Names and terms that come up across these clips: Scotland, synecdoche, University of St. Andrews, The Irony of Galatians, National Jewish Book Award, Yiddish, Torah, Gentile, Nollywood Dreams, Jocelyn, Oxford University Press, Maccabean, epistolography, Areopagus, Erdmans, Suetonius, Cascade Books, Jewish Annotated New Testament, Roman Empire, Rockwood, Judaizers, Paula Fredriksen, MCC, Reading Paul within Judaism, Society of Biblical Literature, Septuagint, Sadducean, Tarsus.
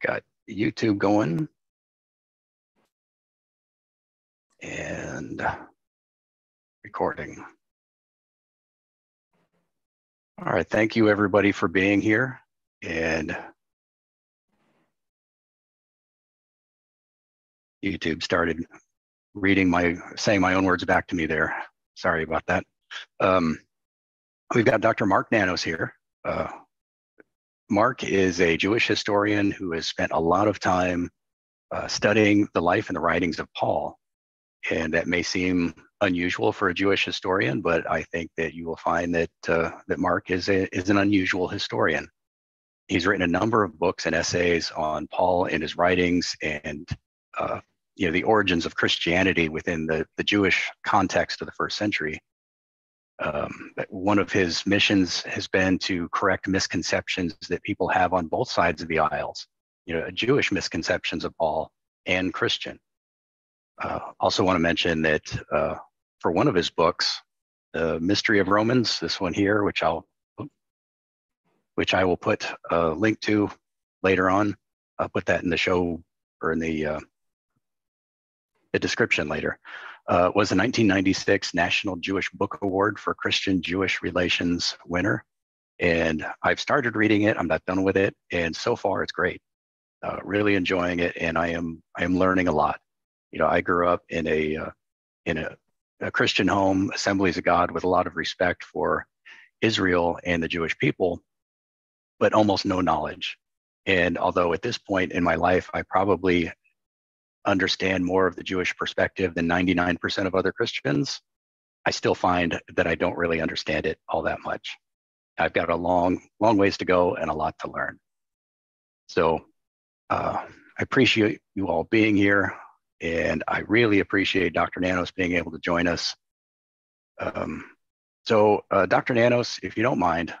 Got YouTube going. And recording. All right, thank you everybody for being here. And YouTube started saying my own words back to me there. Sorry about that. We've got Dr. Mark Nanos here. Mark is a Jewish historian who has spent a lot of time studying the life and the writings of Paul. And that may seem unusual for a Jewish historian, but I think that you will find that Mark is an unusual historian. He's written a number of books and essays on Paul and his writings, and you know, the origins of Christianity within the Jewish context of the first century. One of his missions has been to correct misconceptions that people have on both sides of the aisles, you know, Jewish misconceptions of Paul and Christian. Also want to mention that for one of his books, The Mystery of Romans, this one here, which I will put a link to later on. I'll put that in the show, or in the description later. Was a 1996 National Jewish Book Award for Christian Jewish Relations winner. And I've started reading it. I'm not done with it. And so far it's great. Really enjoying it. And I am learning a lot. You know, I grew up in a Christian home, Assemblies of God, with a lot of respect for Israel and the Jewish people, but almost no knowledge. And although at this point in my life, I probably understand more of the Jewish perspective than 99% of other Christians, I still find that I don't really understand it all that much. I've got a long ways to go and a lot to learn. So I appreciate you all being here. And I really appreciate Dr. Nanos being able to join us. So Dr. Nanos, if you don't mind,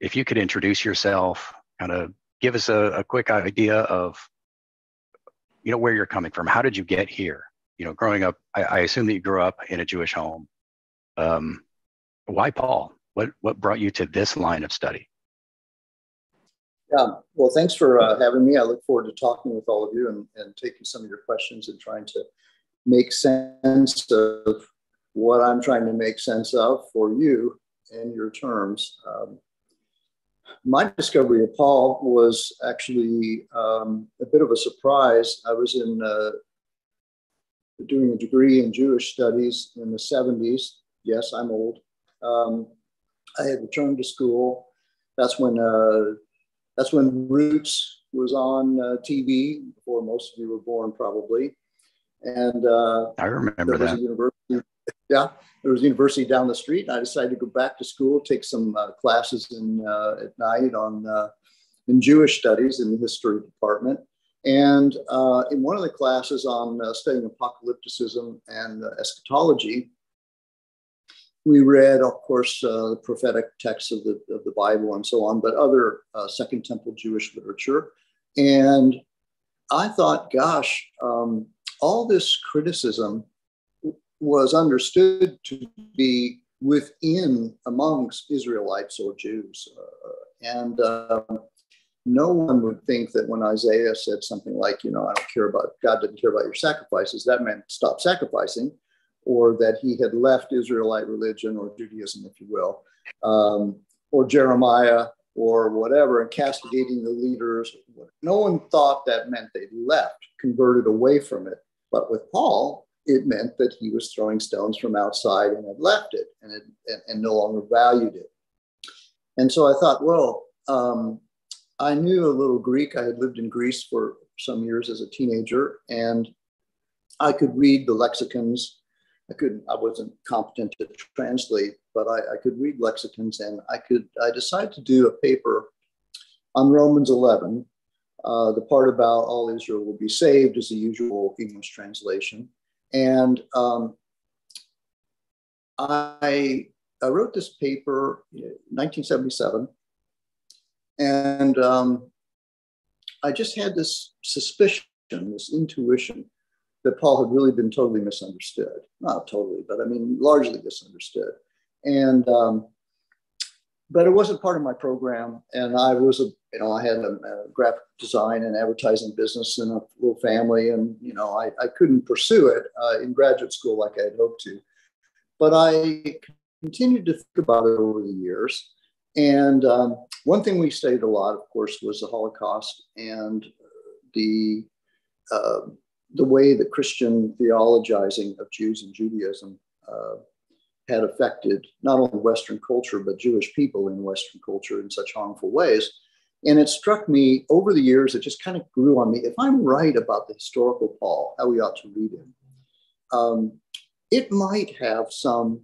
if you could introduce yourself, kind of give us a quick idea of, you know, where you're coming from. How did you get here? You know, growing up, I assume that you grew up in a Jewish home. Why Paul? What brought you to this line of study? Yeah, well, thanks for having me. I look forward to talking with all of you and taking some of your questions and trying to make sense of what I'm trying to make sense of for you and your terms. My discovery of Paul was actually a bit of a surprise. I was doing a degree in Jewish studies in the 70s. Yes, I'm old. I had returned to school. That's when Roots was on TV, before most of you were born, probably. And I remember there was a university. Yeah, there was a university down the street. And I decided to go back to school, take some classes at night in Jewish studies in the history department. And in one of the classes on studying apocalypticism and eschatology, we read, of course, the prophetic texts of the Bible and so on, but other Second Temple Jewish literature. And I thought, gosh, all this criticism was understood to be amongst Israelites or Jews. No one would think that when Isaiah said something like, you know, God didn't care about your sacrifices, that meant stop sacrificing, or that he had left Israelite religion or Judaism, if you will, or Jeremiah or whatever, and castigating the leaders. No one thought that meant they left, converted away from it. But with Paul, it meant that he was throwing stones from outside and had left it and no longer valued it. And so I thought, well, I knew a little Greek. I had lived in Greece for some years as a teenager, and I could read the lexicons. I wasn't competent to translate, but I could read lexicons, and I decided to do a paper on Romans 11. The part about all Israel will be saved is the usual English translation. And I wrote this paper in 1977, and I just had this suspicion, this intuition, that Paul had really been totally misunderstood. Not totally, but I mean, largely misunderstood. And, but it wasn't part of my program. And I was you know, I had a graphic design and advertising business and a little family, and, you know, I couldn't pursue it in graduate school like I had hoped to. But I continued to think about it over the years. And one thing we studied a lot, of course, was the Holocaust and the way that Christian theologizing of Jews and Judaism had affected not only Western culture, but Jewish people in Western culture in such harmful ways. And it struck me over the years, it just kind of grew on me. If I'm right about the historical Paul, how we ought to read him, it might have some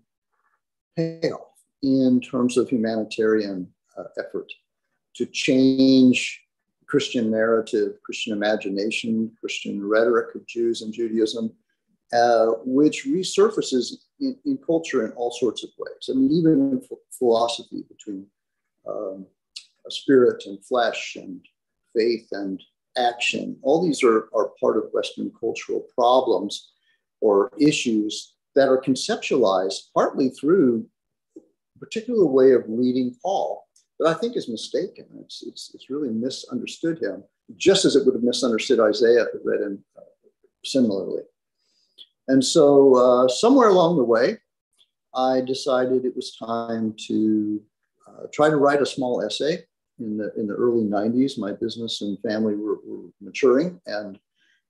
payoff in terms of humanitarian effort to change Christian narrative, Christian imagination, Christian rhetoric of Jews and Judaism, which resurfaces in culture in all sorts of ways. I mean, even in philosophy between spirit and flesh and faith and action, all these are part of Western cultural problems or issues that are conceptualized partly through a particular way of reading Paul that I think is mistaken. It's really misunderstood him, just as it would have misunderstood Isaiah if it read him similarly. And so somewhere along the way, I decided it was time to try to write a small essay. In the early 90s, my business and family were maturing, and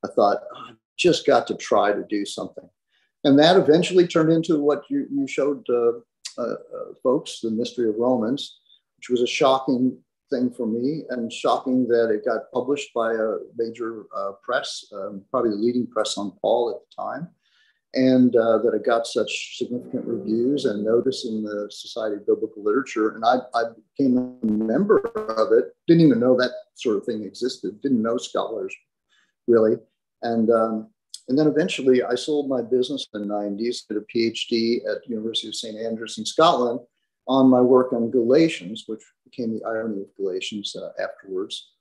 I thought, oh, I just got to try to do something. And that eventually turned into what you showed folks, The Mystery of Romans, which was a shocking thing for me, and shocking that it got published by a major press, probably the leading press on Paul at the time, and that it got such significant reviews and notice in the Society of Biblical Literature. And I became a member of it, didn't even know that sort of thing existed, didn't know scholars really. And then eventually I sold my business in the 90s, did a PhD at the University of St. Andrews in Scotland on my work on Galatians, which became The Irony of Galatians afterwards.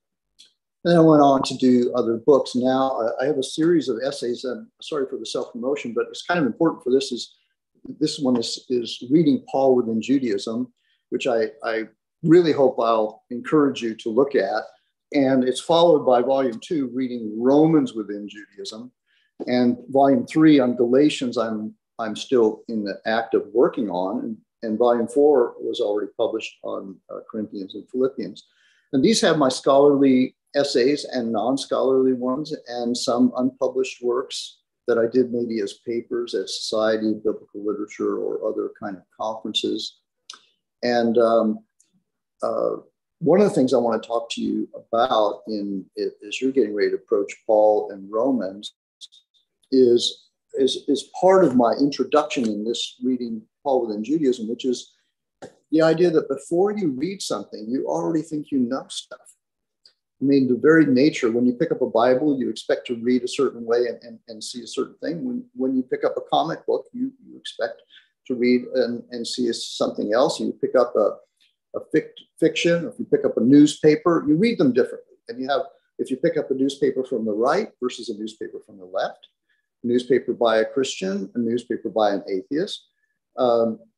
And then I went on to do other books. Now I have a series of essays. I'm sorry for the self-promotion, but it's kind of important for this. This one is Reading Paul Within Judaism, which I really hope I'll encourage you to look at. And it's followed by Volume 2, Reading Romans Within Judaism, and Volume 3 on Galatians. I'm still in the act of working on, and Volume 4 was already published on Corinthians and Philippians. And these have my scholarly essays and non-scholarly ones, and some unpublished works that I did maybe as papers at Society of Biblical Literature or other kind of conferences. And one of the things I want to talk to you about as you're getting ready to approach Paul and Romans is part of my introduction in this Reading Paul Within Judaism, which is the idea that before you read something, you already think you know stuff. I mean, the very nature, when you pick up a Bible, you expect to read a certain way and see a certain thing. When you pick up a comic book, you expect to read and see something else. You pick up a fiction, or if you pick up a newspaper, you read them differently. And you have, if you pick up a newspaper from the right versus a newspaper from the left, a newspaper by a Christian, a newspaper by an atheist,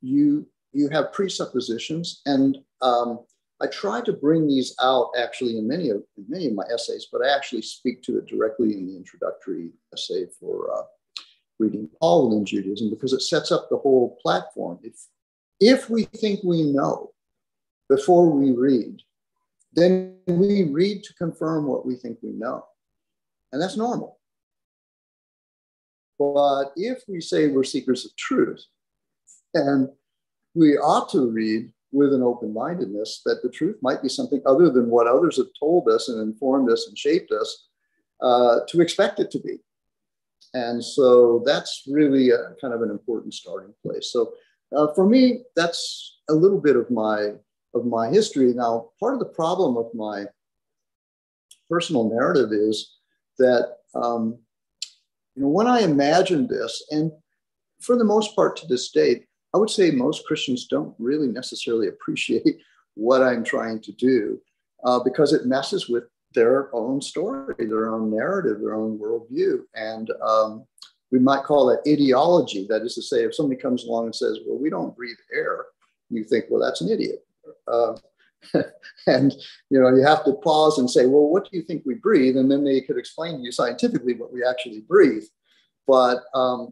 you have presuppositions. And I try to bring these out actually in many of my essays, but I actually speak to it directly in the introductory essay for Reading Paul Within Judaism, because it sets up the whole platform. If we think we know before we read, then we read to confirm what we think we know. And that's normal. But if we say we're seekers of truth, and we ought to read with an open-mindedness that the truth might be something other than what others have told us and informed us and shaped us to expect it to be. And so that's really kind of an important starting place. So for me, that's a little bit of my history. Now, part of the problem of my personal narrative is that you know, when I imagined this, and for the most part to this day, I would say most Christians don't really necessarily appreciate what I'm trying to do because it messes with their own story, their own narrative, their own worldview. And we might call that ideology. That is to say, if somebody comes along and says, well, we don't breathe air, you think, well, that's an idiot. And, you know, you have to pause and say, well, what do you think we breathe? And then they could explain to you scientifically what we actually breathe. But a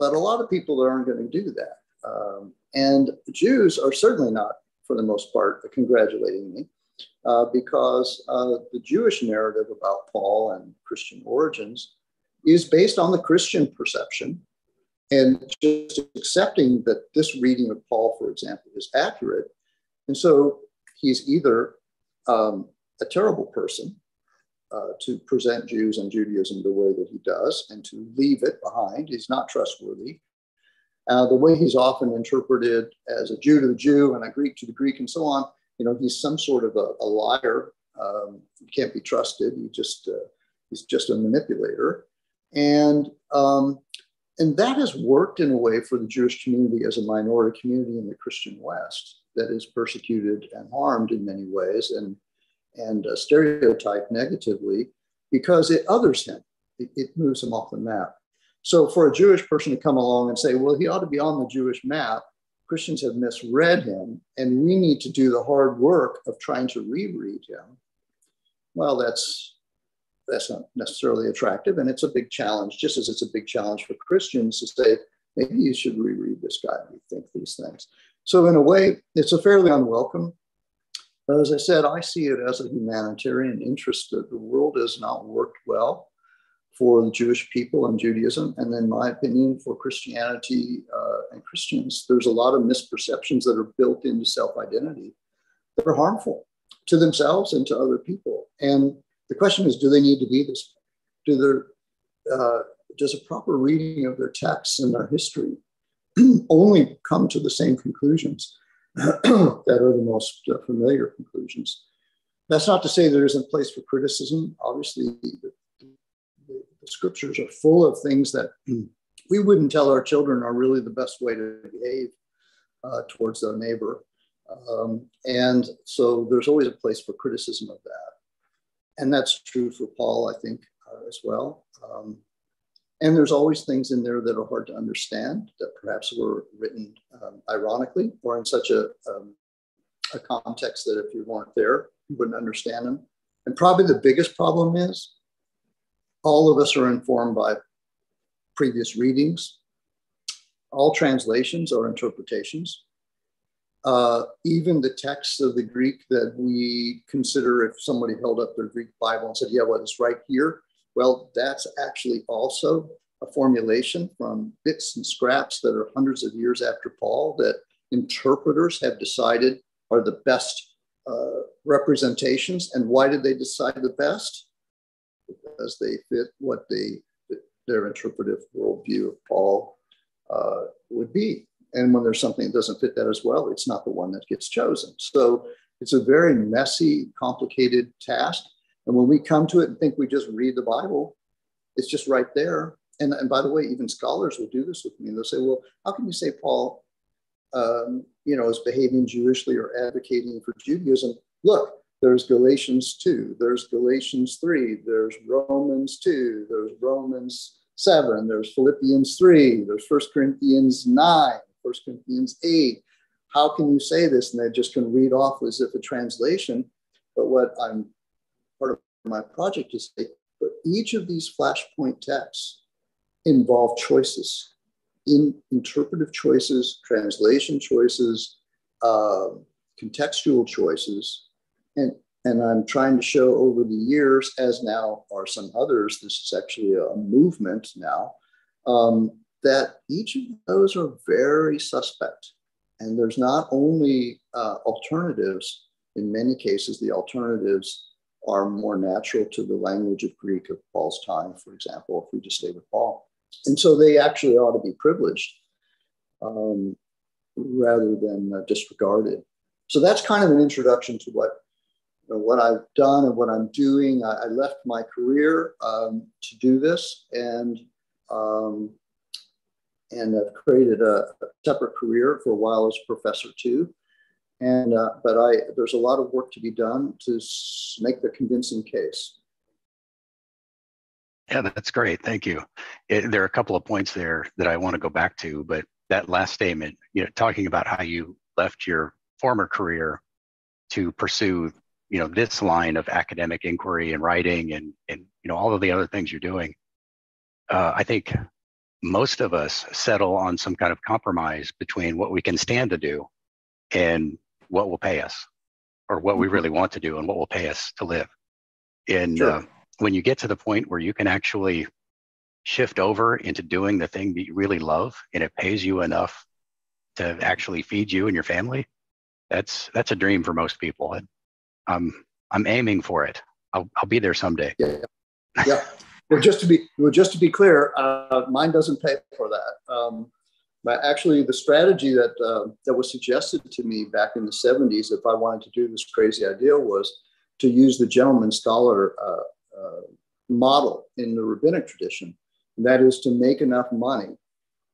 lot of people aren't going to do that. And Jews are certainly not, for the most part, congratulating me, because the Jewish narrative about Paul and Christian origins is based on the Christian perception. And just accepting that this reading of Paul, for example, is accurate. And so he's either a terrible person to present Jews and Judaism the way that he does and to leave it behind. He's not trustworthy. The way he's often interpreted as a Jew to the Jew and a Greek to the Greek and so on, you know, he's some sort of a liar. He can't be trusted. He's just a manipulator. And that has worked in a way for the Jewish community as a minority community in the Christian West that is persecuted and harmed in many ways and stereotyped negatively because it others him. It moves him off the map. So for a Jewish person to come along and say, well, he ought to be on the Jewish map, Christians have misread him, and we need to do the hard work of trying to reread him. Well, that's not necessarily attractive. And it's a big challenge, just as it's a big challenge for Christians to say, maybe you should reread this guy and rethink these things. So in a way, it's a fairly unwelcome. But as I said, I see it as a humanitarian interest that the world has not worked well for the Jewish people and Judaism. And in my opinion, for Christianity and Christians, there's a lot of misperceptions that are built into self-identity that are harmful to themselves and to other people. And the question is, do they need to be this? Does a proper reading of their texts and their history only come to the same conclusions that are the most familiar conclusions? That's not to say there isn't place for criticism. Obviously, the scriptures are full of things that we wouldn't tell our children are really the best way to behave towards their neighbor. And so there's always a place for criticism of that. And that's true for Paul, I think, as well. And there's always things in there that are hard to understand that perhaps were written ironically or in such a context that if you weren't there, you wouldn't understand them. And probably the biggest problem is all of us are informed by previous readings. All translations are interpretations. Even the texts of the Greek that we consider, if somebody held up their Greek Bible and said, yeah, well, it's right here. Well, that's actually also a formulation from bits and scraps that are hundreds of years after Paul that interpreters have decided are the best representations. And why did they decide the best? Because they fit what their interpretive worldview of Paul would be. And when there's something that doesn't fit that as well, it's not the one that gets chosen. So it's a very messy, complicated task. And when we come to it and think we just read the Bible, it's just right there. And by the way, even scholars will do this with me. They'll say, well, how can you say Paul, is behaving Jewishly or advocating for Judaism? Look, there's Galatians 2, there's Galatians 3, there's Romans 2, there's Romans 7, there's Philippians 3, there's 1 Corinthians 9. 1 Corinthians 8, how can you say this? And they just can read off as if a translation. But what I'm part of my project is, but each of these flashpoint texts involve choices, in interpretive choices, translation choices, contextual choices. And I'm trying to show over the years, as now are some others, this is actually a movement now, that each of those are very suspect. And there's not only alternatives, in many cases, the alternatives are more natural to the language of Greek of Paul's time, for example, if we just stay with Paul. And so they actually ought to be privileged rather than disregarded. So that's kind of an introduction to what I've done and what I'm doing. I left my career to do this and I've created a separate career for a while as a professor too. And, but there's a lot of work to be done to make the convincing case. Yeah, that's great, thank you. There are a couple of points there that I want to go back to, but that last statement, talking about how you left your former career to pursue, you know, this line of academic inquiry and writing and you know, all of the other things you're doing. I think most of us settle on some kind of compromise between what we can stand to do and what will pay us, or what we really want to do and what will pay us to live. And sure. When you get to the point where you can actually shift over into doing the thing that you really love and it pays you enough to actually feed you and your family, that's a dream for most people. And I'm aiming for it. I'll be there someday. Yeah. Yeah. Well, just to be clear, mine doesn't pay for that. But actually, the strategy that was suggested to me back in the 70s, if I wanted to do this crazy idea, was to use the gentleman scholar model in the rabbinic tradition. And that is to make enough money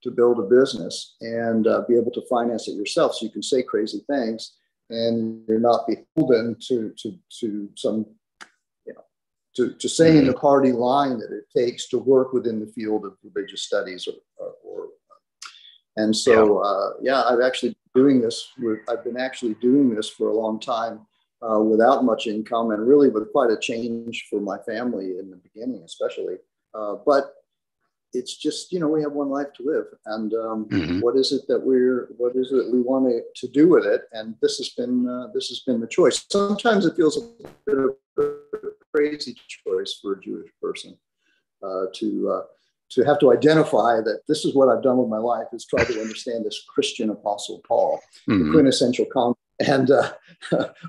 to build a business and be able to finance it yourself, so you can say crazy things and you're not beholden to some, you know, to saying the party line that it takes to work within the field of religious studies or and so I've been actually doing this for a long time without much income, and really with quite a change for my family in the beginning, especially. But it's just, you know, we have one life to live, and what is it we want to do with it? And this has been the choice. Sometimes it feels a bit of a crazy choice for a Jewish person to have to identify that this is what I've done with my life, is try to understand this Christian apostle Paul, the quintessential and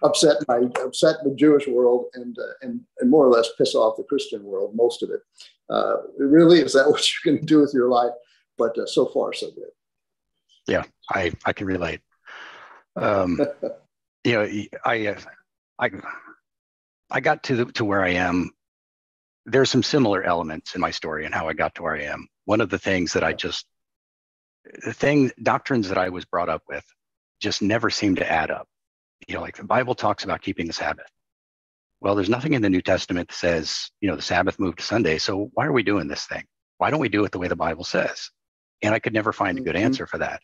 upset the Jewish world and more or less piss off the Christian world, most of it. It really is that what you can do with your life, but so far so good. Yeah, I can relate. You know, I got to where I am. There's some similar elements in my story and how I got to where I am. One of the things that doctrines that I was brought up with just never seemed to add up. You know, like the Bible talks about keeping the Sabbath. Well, there's nothing in the New Testament that says, you know, the Sabbath moved to Sunday. So why are we doing this thing? Why don't we do it the way the Bible says? And I could never find a good answer for that.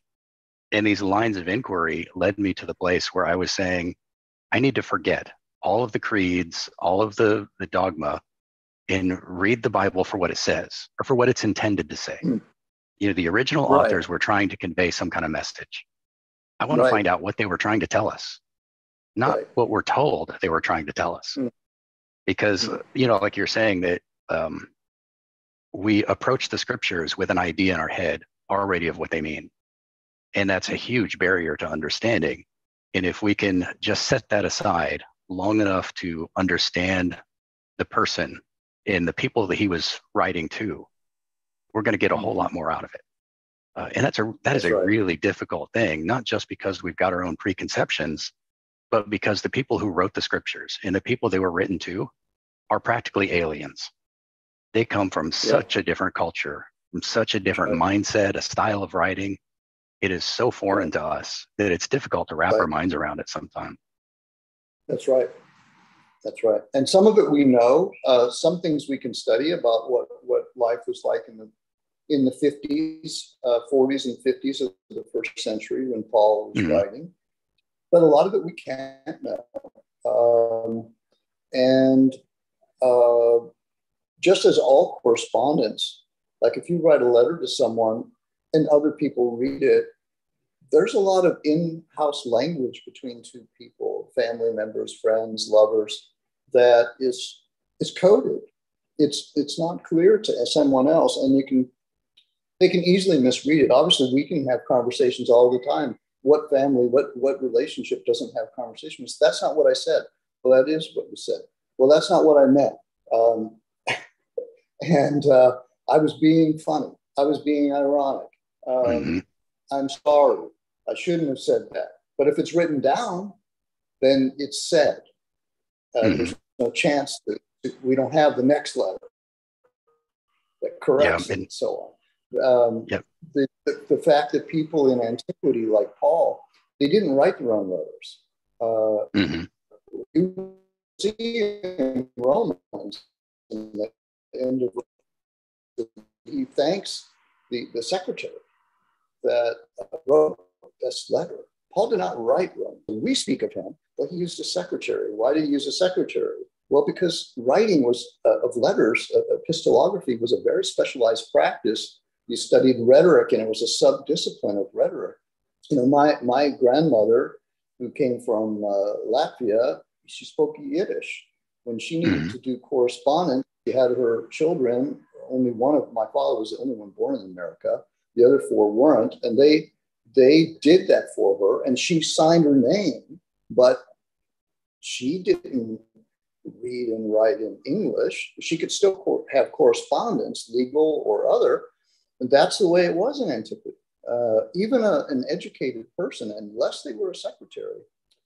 And these lines of inquiry led me to the place where I was saying, I need to forget all of the creeds, all of the dogma, and read the Bible for what it says, or for what it's intended to say. You know, the original authors were trying to convey some kind of message. I want to find out what they were trying to tell us, not what we're told they were trying to tell us. Because, you know, like you're saying, that we approach the scriptures with an idea in our head already of what they mean. And that's a huge barrier to understanding. And if we can just set that aside long enough to understand the person and the people that he was writing to, we're going to get a whole lot more out of it. And that is a really difficult thing, not just because we've got our own preconceptions, but because the people who wrote the scriptures and the people they were written to are practically aliens. They come from such a different culture, from such a different mindset, a style of writing. It is so foreign to us that it's difficult to wrap our minds around it sometimes. That's right. That's right. And some of it we know, some things we can study about what life was like in the 50s, 40s and 50s of the first century when Paul was writing. But a lot of it we can't know. Just as all correspondence, like if you write a letter to someone and other people read it, there's a lot of in-house language between two people, family members, friends, lovers, that is coded. It's not clear to someone else, and they can easily misread it. Obviously, we can have conversations all the time. What family, what relationship doesn't have conversations? That's not what I said. Well, that is what you said. Well, that's not what I meant. And I was being funny. I was being ironic. I'm sorry. I shouldn't have said that. But if it's written down, then it's said. There's no chance that we don't have the next letter that corrects it and so on. The fact that people in antiquity, like Paul, they didn't write their own letters. You see in Romans, in the end of Romans, he thanks the secretary that wrote this letter. Paul did not write Romans. We speak of him Well, he used a secretary. Why did he use a secretary? Well, because writing was of letters, epistolography was a very specialized practice. You studied rhetoric, and it was a sub-discipline of rhetoric. You know, my grandmother, who came from Latvia, she spoke Yiddish. When she needed to do correspondence, she had her children. Only one of my father was the only one born in America. The other four weren't, and they did that for her, and she signed her name, but she didn't read and write in English. She could still have correspondence, legal or other, and that's the way it was in antiquity. Even an educated person, unless they were a secretary,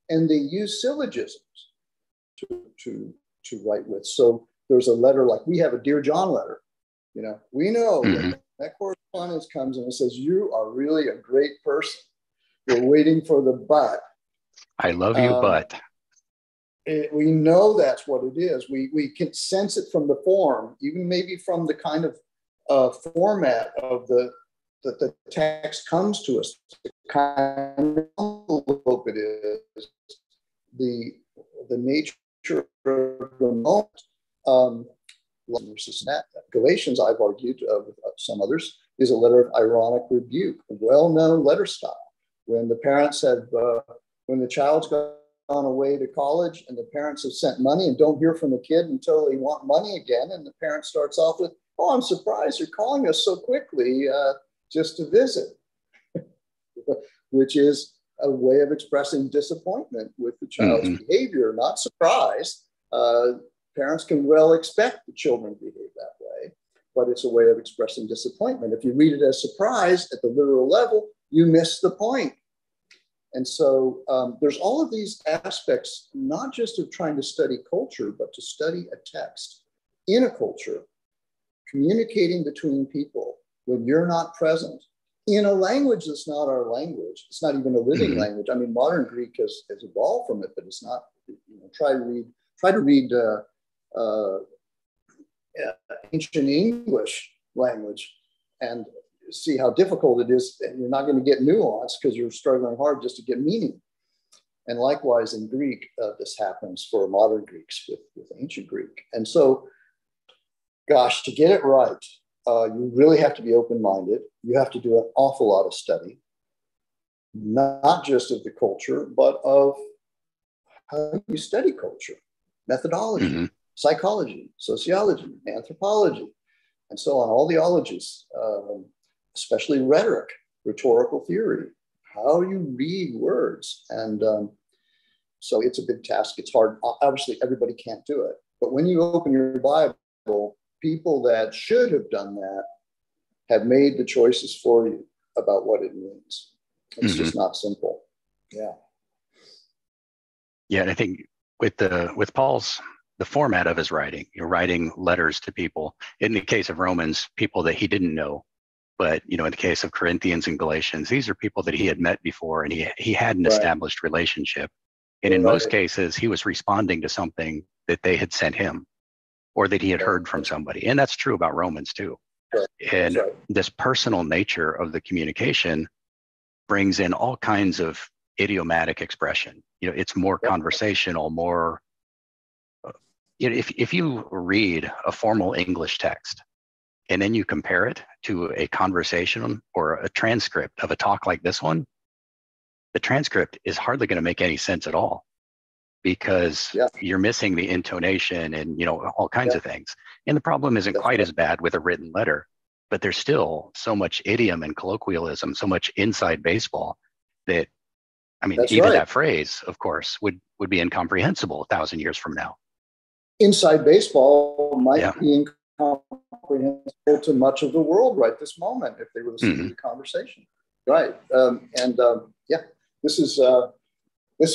and they used syllogisms to write with. So there's a letter like we have a Dear John letter. You know, we know that correspondence comes in and says, "You are really a great person. You're waiting for the but. I love you, but." We know that's what it is. We can sense it from the form, even maybe from the kind of format of that the text comes to us, the kind of envelope it is, the nature of the moment. Galatians, I've argued with some others, is a letter of ironic rebuke, a well-known letter style. When the parents have, when the child's gone away to college and the parents have sent money and don't hear from the kid until they want money again, and the parent starts off with, "Oh, I'm surprised you're calling us so quickly just to visit," which is a way of expressing disappointment with the child's behavior, not surprise. Parents can well expect the children to behave that way, but it's a way of expressing disappointment. If you read it as surprise at the literal level, you miss the point. And so there's all of these aspects, not just of trying to study culture, but to study a text in a culture, communicating between people when you're not present in a language that's not our language. It's not even a living language. I mean, modern Greek has evolved from it, but it's not, you know, try to read ancient English language and see how difficult it is. And you're not going to get nuance because you're struggling hard just to get meaning. And likewise in Greek, this happens for modern Greeks with ancient Greek. And so, gosh, to get it right, you really have to be open-minded. You have to do an awful lot of study, not just of the culture, but of how you study culture, methodology, psychology, sociology, anthropology, and so on, all the ologies, especially rhetoric, rhetorical theory, how you read words. And so it's a big task. It's hard. Obviously, everybody can't do it. But when you open your Bible, people that should have done that have made the choices for you about what it means. It's just not simple. Yeah. Yeah, and I think with Paul's, the format of his writing, you're writing letters to people. In the case of Romans, people that he didn't know, but you know, in the case of Corinthians and Galatians, these are people that he had met before, and he had an established relationship. And in most cases, he was responding to something that they had sent him, or that he had heard from somebody. And that's true about Romans too. And this personal nature of the communication brings in all kinds of idiomatic expression. You know, it's more conversational, more, you know, if you read a formal English text and then you compare it to a conversation or a transcript of a talk like this one, the transcript is hardly going to make any sense at all, because you're missing the intonation and, you know, all kinds of things. And the problem isn't quite as bad with a written letter, but there's still so much idiom and colloquialism, so much inside baseball that, I mean, that's even that phrase, of course, would be incomprehensible 1,000 years from now. Inside baseball might be incomprehensible to much of the world right this moment if they were listening to the conversation. This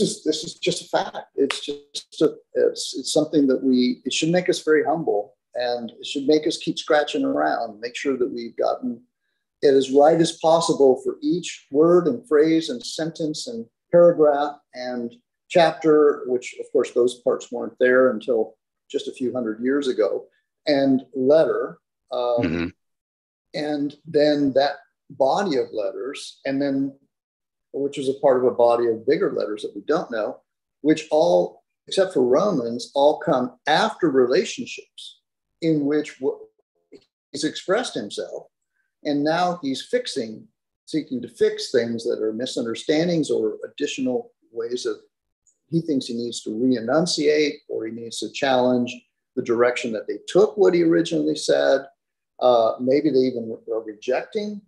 is... This is just a fact. It's just it's something that it should make us very humble, and it should make us keep scratching around, make sure that we've gotten it as right as possible for each word and phrase and sentence and paragraph and chapter, which of course those parts weren't there until just a few hundred years ago, and letter, and then that body of letters, and then which is a part of a body of bigger letters that we don't know, which all, except for Romans, all come after relationships in which he's expressed himself. And now he's seeking to fix things that are misunderstandings or additional ways that he thinks he needs to re-enunciate, or he needs to challenge the direction that they took what he originally said. Maybe they even are rejecting.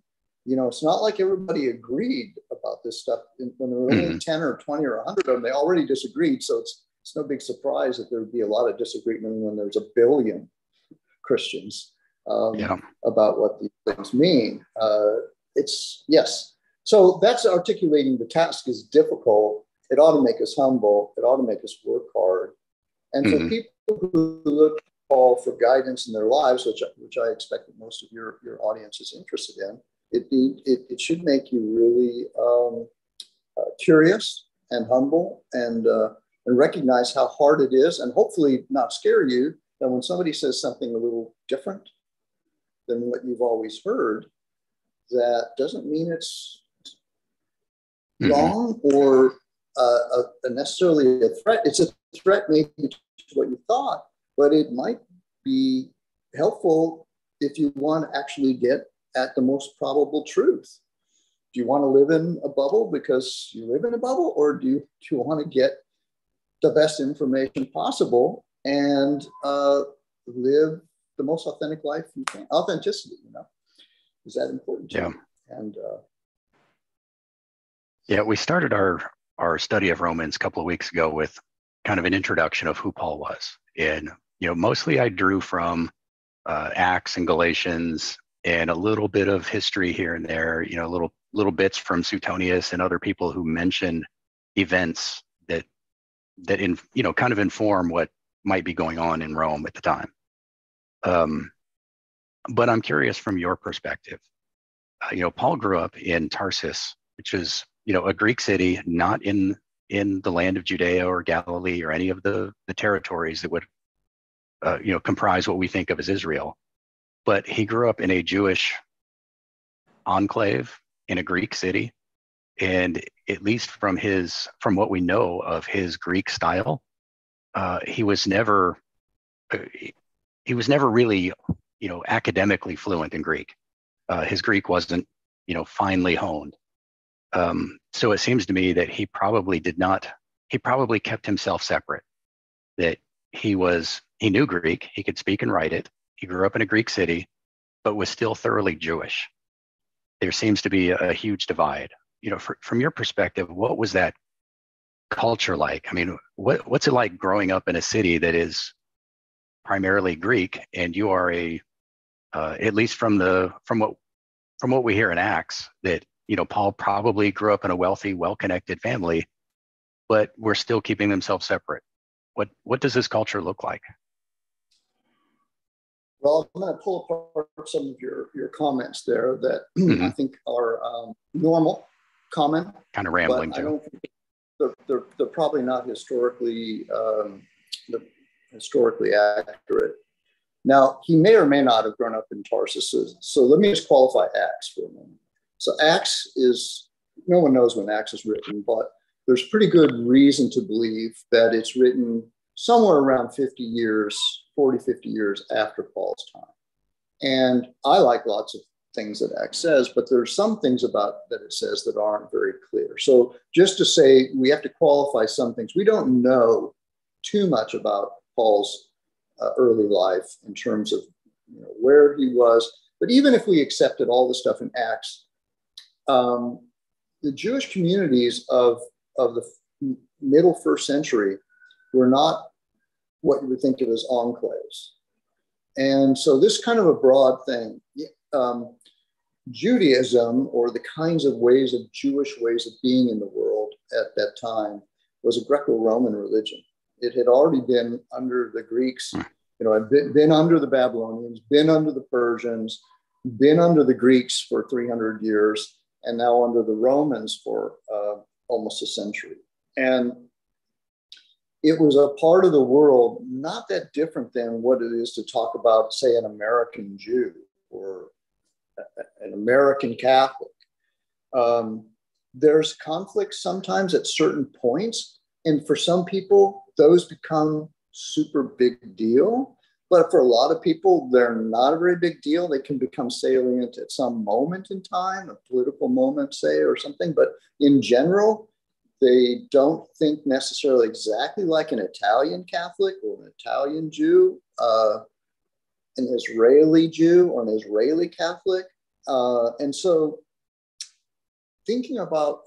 You know, it's not like everybody agreed about this stuff. When there were only 10 or 20 or 100 of them, they already disagreed. So it's no big surprise that there'd be a lot of disagreement when there's a billion Christians about what these things mean. So that's articulating the task is difficult. It ought to make us humble. It ought to make us work hard. And for people who look to Paul for guidance in their lives, which I expect that most of your audience is interested in, it should make you really curious and humble and recognize how hard it is, and hopefully not scare you that when somebody says something a little different than what you've always heard, that doesn't mean it's wrong or necessarily a threat. It's a threat maybe to what you thought, but it might be helpful if you want to actually get at the most probable truth. Do you want to live in a bubble because you live in a bubble, or do you want to get the best information possible and live the most authentic life you can? Authenticity, is that important to you? And we started our study of Romans a couple of weeks ago with kind of an introduction of who Paul was, and mostly I drew from Acts and Galatians, and a little bit of history here and there, little bits from Suetonius and other people who mention events that kind of inform what might be going on in Rome at the time. But I'm curious from your perspective. Paul grew up in Tarsus, which is a Greek city, not in the land of Judea or Galilee or any of the territories that would comprise what we think of as Israel. But he grew up in a Jewish enclave in a Greek city, and at least from what we know of his Greek style, he was never really academically fluent in Greek. His Greek wasn't finely honed. So it seems to me that he probably kept himself separate. That he knew Greek, he could speak and write it. He grew up in a Greek city, but was still thoroughly Jewish. There seems to be a huge divide. From your perspective, what was that culture like? I mean, what's it like growing up in a city that is primarily Greek, and you are at least from what we hear in Acts, that Paul probably grew up in a wealthy, well-connected family, but we're still keeping themselves separate. What does this culture look like? Well, I'm going to pull apart some of your comments there that I think are normal, common. Kind of rambling, too. I don't think they're probably not historically accurate. Now, he may or may not have grown up in Tarsus. So let me just qualify Acts for a moment. So Acts is, no one knows when Acts is written, but there's pretty good reason to believe that it's written somewhere around 50 years after Paul's time. And I like lots of things that Acts says, but there are some things about that it says that aren't very clear. So just to say, we have to qualify some things. We don't know too much about Paul's early life in terms of where he was. But even if we accepted all the stuff in Acts, the Jewish communities of the middle first century were not what you would think of as enclaves. And so this kind of a broad thing, Judaism, or the kinds of Jewish ways of being in the world at that time, was a Greco-Roman religion. It had already been under the Greeks, had been under the Babylonians, been under the Persians, been under the Greeks for 300 years, and now under the Romans for almost a century. And it was a part of the world not that different than what it is to talk about, say, an American Jew or an American Catholic. There's conflict sometimes at certain points, And for some people, those become super big deal. But for a lot of people, they're not a very big deal. They can become salient at some moment in time, a political moment, say, or something. But in general, they don't think necessarily exactly like an Italian Catholic or an Italian Jew, an Israeli Jew or an Israeli Catholic. And so thinking about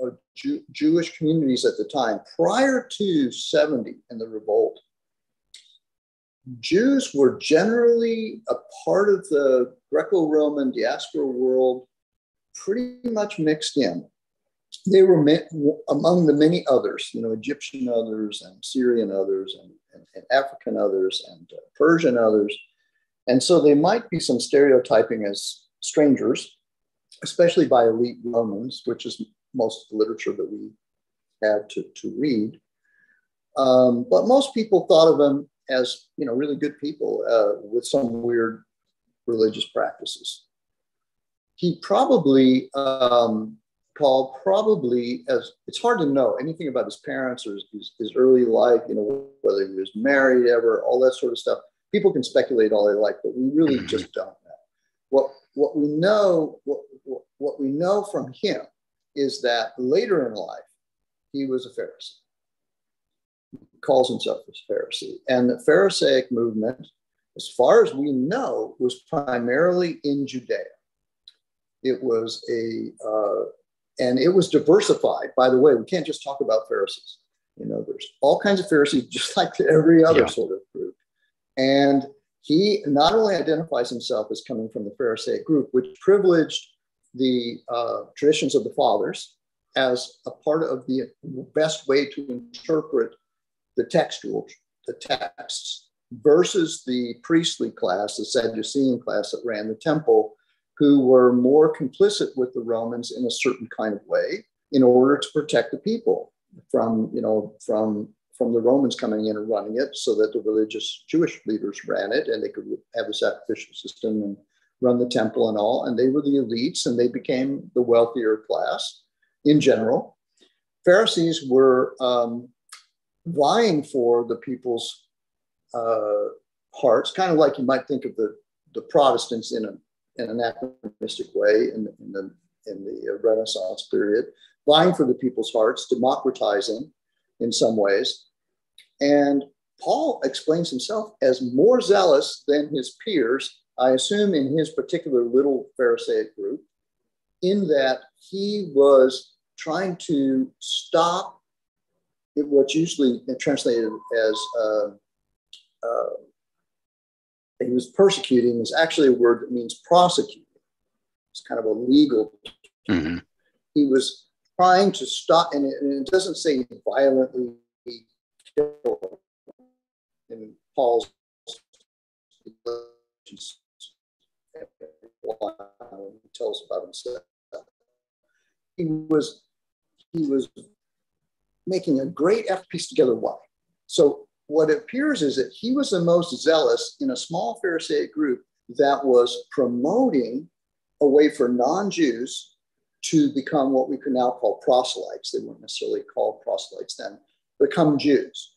Jewish communities at the time, prior to 70 and the revolt, Jews were generally a part of the Greco-Roman diaspora world, pretty much mixed in. They were among the many others, you know, Egyptian others and Syrian others and African others and Persian others. And so they might be some stereotyping as strangers, especially by elite Romans, which is most of the literature that we have to read. But most people thought of them as, you know, really good people with some weird religious practices. He probably, Paul probably, as it's hard to know anything about his parents or his early life, you know, whether he was married ever, all that sort of stuff. People can speculate all they like, but we really just don't know. What we know from him is that later in life, he was a Pharisee. Calls himself a Pharisee. And the Pharisaic movement, as far as we know, was primarily in Judea. It was and it was diversified. By the way, we can't just talk about Pharisees. You know, there's all kinds of Pharisees, just like every other sort of group. And he not only identifies himself as coming from the Pharisaic group, which privileged the traditions of the fathers as a part of the best way to interpret the texts, versus the priestly class, the Sadducean class that ran the temple, who were more complicit with the Romans in a certain kind of way in order to protect the people from, you know, from the Romans coming in and running it, so that the religious Jewish leaders ran it and they could have a sacrificial system and run the temple and all. And they were the elites, and they became the wealthier class in general. Pharisees were vying for the people's hearts, kind of like you might think of the Protestants in an anachronistic way in the Renaissance period, vying for the people's hearts, democratizing in some ways. And Paul explains himself as more zealous than his peers, I assume in his particular little Pharisaic group, in that he was trying to stop what's usually translated as he was persecuting, is actually a word that means prosecuting. It's kind of a legal. Mm-hmm. He was trying to stop, and it doesn't say violently kill in Paul's Galatians. He tells about himself. He was making a great effort to piece together why. So what appears is that he was the most zealous in a small Pharisaic group that was promoting a way for non-Jews to become what we could now call proselytes. They weren't necessarily called proselytes then, become Jews,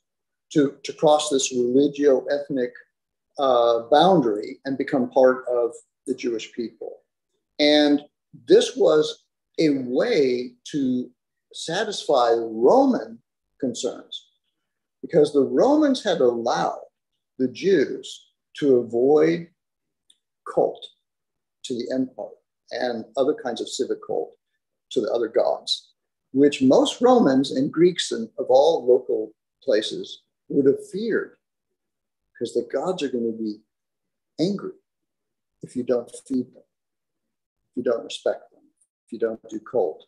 to cross this religio-ethnic boundary and become part of the Jewish people. And this was a way to satisfy Roman concerns, because the Romans had allowed the Jews to avoid cult to the empire and other kinds of civic cult to the other gods, which most Romans and Greeks and of all local places would have feared, because the gods are going to be angry if you don't feed them, if you don't respect them, if you don't do cult.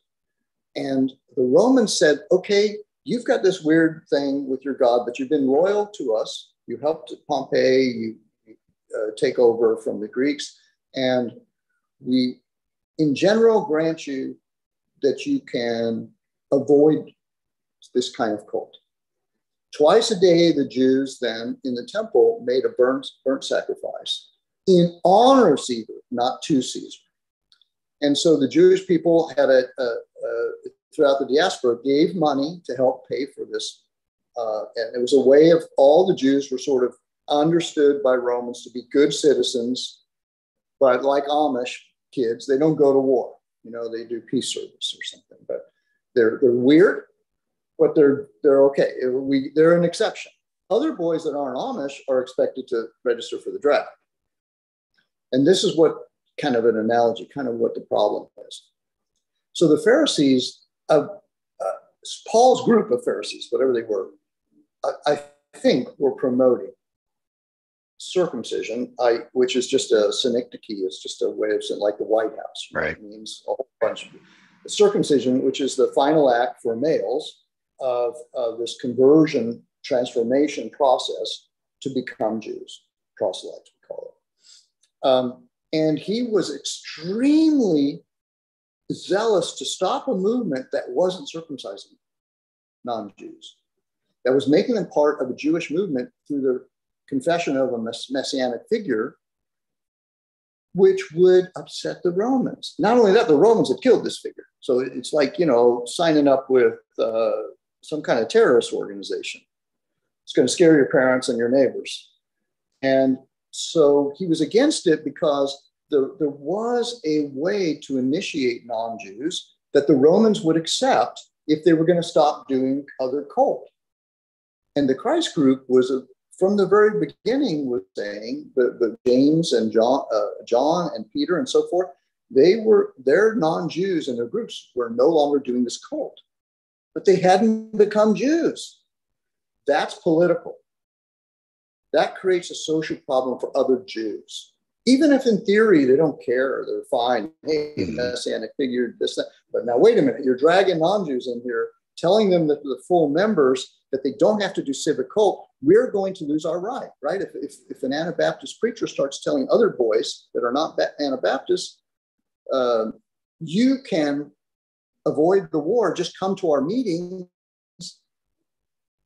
And the Romans said, okay, you've got this weird thing with your God, but you've been loyal to us. You helped Pompey, you take over from the Greeks. And we, in general, grant you that you can avoid this kind of cult. Twice a day, the Jews then in the temple made a burnt sacrifice in honor of Caesar, not to Caesar. And so the Jewish people had throughout the diaspora, gave money to help pay for this and it was a way of all the Jews were sort of understood by Romans to be good citizens, but like Amish kids, they don't go to war. You know, they do peace service or something, but they're weird, but they're okay. They're an exception. Other boys that aren't Amish are expected to register for the draft. And this is what kind of an analogy, kind of what the problem is. So the Pharisees, Paul's group of Pharisees, whatever they were, I think were promoting circumcision, which is just a synecdoche, it's just a way of saying, like the White House, right? It means a whole bunch of circumcision, which is the final act for males of this conversion transformation process to become Jews, proselytes we call it. And he was extremely zealous to stop a movement that wasn't circumcising non-Jews, that was making them part of a Jewish movement through the confession of a messianic figure, which would upset the Romans. Not only that, the Romans had killed this figure. So it's like, you know, signing up with some kind of terrorist organization. It's going to scare your parents and your neighbors. And so he was against it because there was a way to initiate non-Jews that the Romans would accept if they were going to stop doing other cult. And the Christ group was from the very beginning was saying that James and John and Peter and so forth, their non-Jews and their groups were no longer doing this cult, but they hadn't become Jews. That's political. That creates a social problem for other Jews. Even if in theory they don't care, they're fine. Hey, Messianic figure, this, that. But now wait a minute, you're dragging non-Jews in here, telling them that the full members that they don't have to do civic cult, we're going to lose our right? If an Anabaptist preacher starts telling other boys that are not Anabaptists, you can avoid the war, just come to our meetings.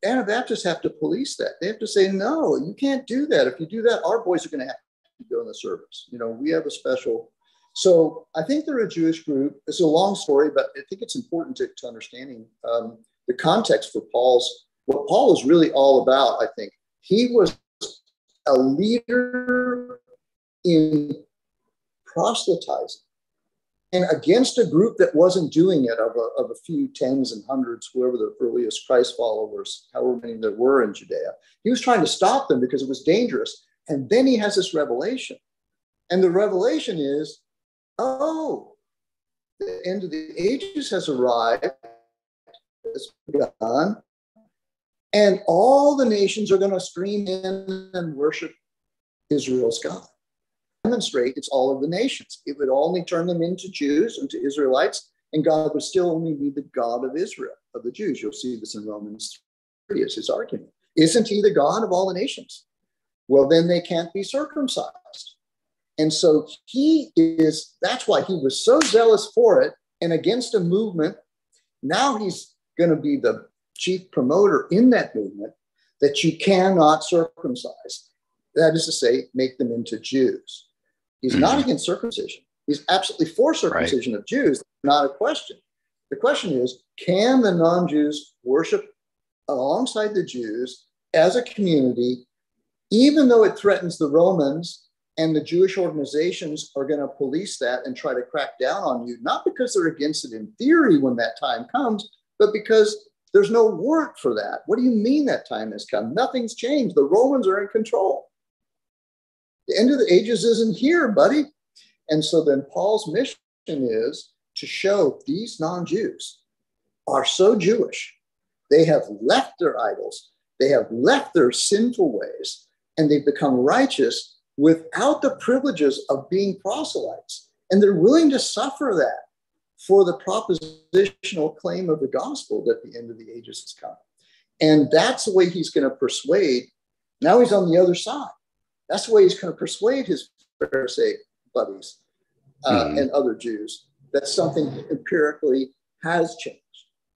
Anabaptists have to police that. They have to say, no, you can't do that. If you do that, our boys are going to have to go in the service. You know, we have a special. So I think they're a Jewish group. It's a long story, but I think it's important to understanding the context for what Paul is really all about, I think. He was a leader in proselytizing and against a group that wasn't doing it, of a few tens and hundreds, whoever the earliest Christ followers, however many there were in Judea. He was trying to stop them because it was dangerous. And then he has this revelation. And the revelation is, oh, the end of the ages has arrived. It's begun. And all the nations are going to stream in and worship Israel's God. Demonstrate it's all of the nations. It would only turn them into Jews, into Israelites, and God would still only be the God of Israel, of the Jews. You'll see this in Romans 3 is his argument. Isn't he the God of all the nations? Well, then they can't be circumcised. And so that's why he was so zealous for it and against a movement. Now he's going to be the chief promoter in that movement that you cannot circumcise. That is to say, make them into Jews. He's not against circumcision. He's absolutely for circumcision of Jews. That's not a question. The question is, can the non-Jews worship alongside the Jews as a community, even though it threatens the Romans, and the Jewish organizations are going to police that and try to crack down on you, not because they're against it in theory when that time comes, but because there's no warrant for that. What do you mean that time has come? Nothing's changed. The Romans are in control. The end of the ages isn't here, buddy. And so then Paul's mission is to show these non-Jews are so Jewish. They have left their idols. They have left their sinful ways, and they've become righteous without the privileges of being proselytes. And they're willing to suffer that for the propositional claim of the gospel that the end of the ages has come. And that's the way he's going to persuade. Now he's on the other side. That's the way he's going to persuade his Pharisee buddies and other Jews that something empirically has changed.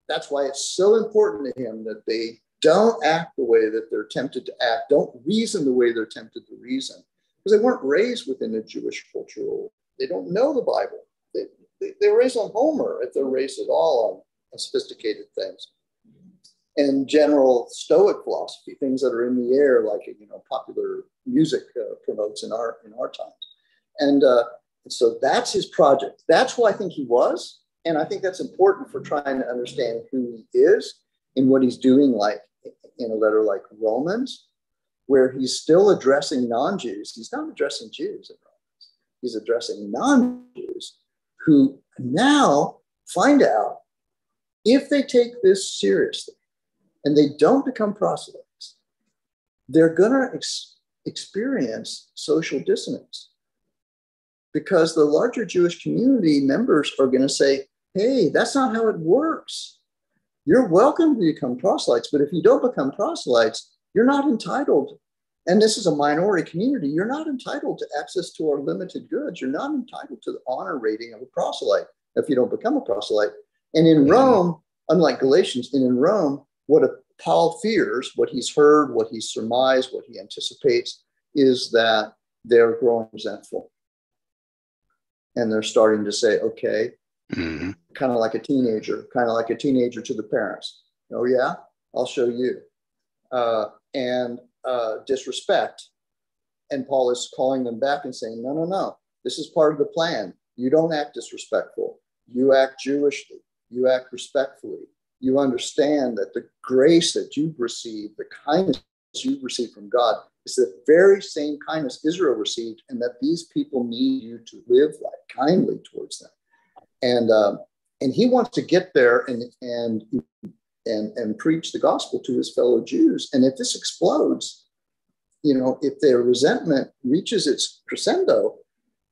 That's why it's so important to him that they don't act the way that they're tempted to act, don't reason the way they're tempted to reason, because they weren't raised within a Jewish cultural. They don't know the Bible. They were raised on Homer, if they're raised at all on sophisticated things. and general Stoic philosophy, things that are in the air, like popular music promotes in our times. And so that's his project. That's who I think he was, and I think that's important for trying to understand who he is and what he's doing, like in a letter like Romans, where he's still addressing non-Jews. He's not addressing Jews in Romans. He's addressing non-Jews who now find out if they take this seriously and they don't become proselytes, they're going to experience social dissonance, because the larger Jewish community members are going to say, hey, that's not how it works. You're welcome to become proselytes, but if you don't become proselytes, you're not entitled. And this is a minority community. You're not entitled to access to our limited goods. You're not entitled to the honor rating of a proselyte if you don't become a proselyte. And in Rome, unlike Galatians, and in Rome, what Paul fears, what he's heard, what he's surmised, what he anticipates, is that they're growing resentful. And they're starting to say, okay, kind of like a teenager to the parents. Oh yeah, I'll show you. And disrespect. And Paul is calling them back and saying, no, this is part of the plan. You don't act disrespectful. You act Jewishly. You act respectfully. You understand that the grace that you've received, the kindness you've received from God, is the very same kindness Israel received, and that these people need you to live like kindly towards them. And he wants to get there and preach the gospel to his fellow Jews. And if this explodes, if their resentment reaches its crescendo,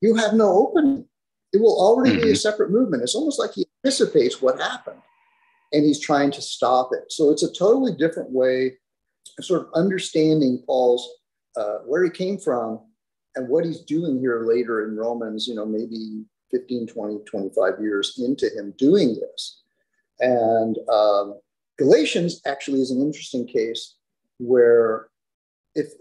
you have no opening. It will already be a separate movement. It's almost like he anticipates what happened and he's trying to stop it. So it's a totally different way of sort of understanding Paul's, where he came from and what he's doing here later in Romans, maybe 15, 20, 25 years into him doing this. And Galatians actually is an interesting case where, if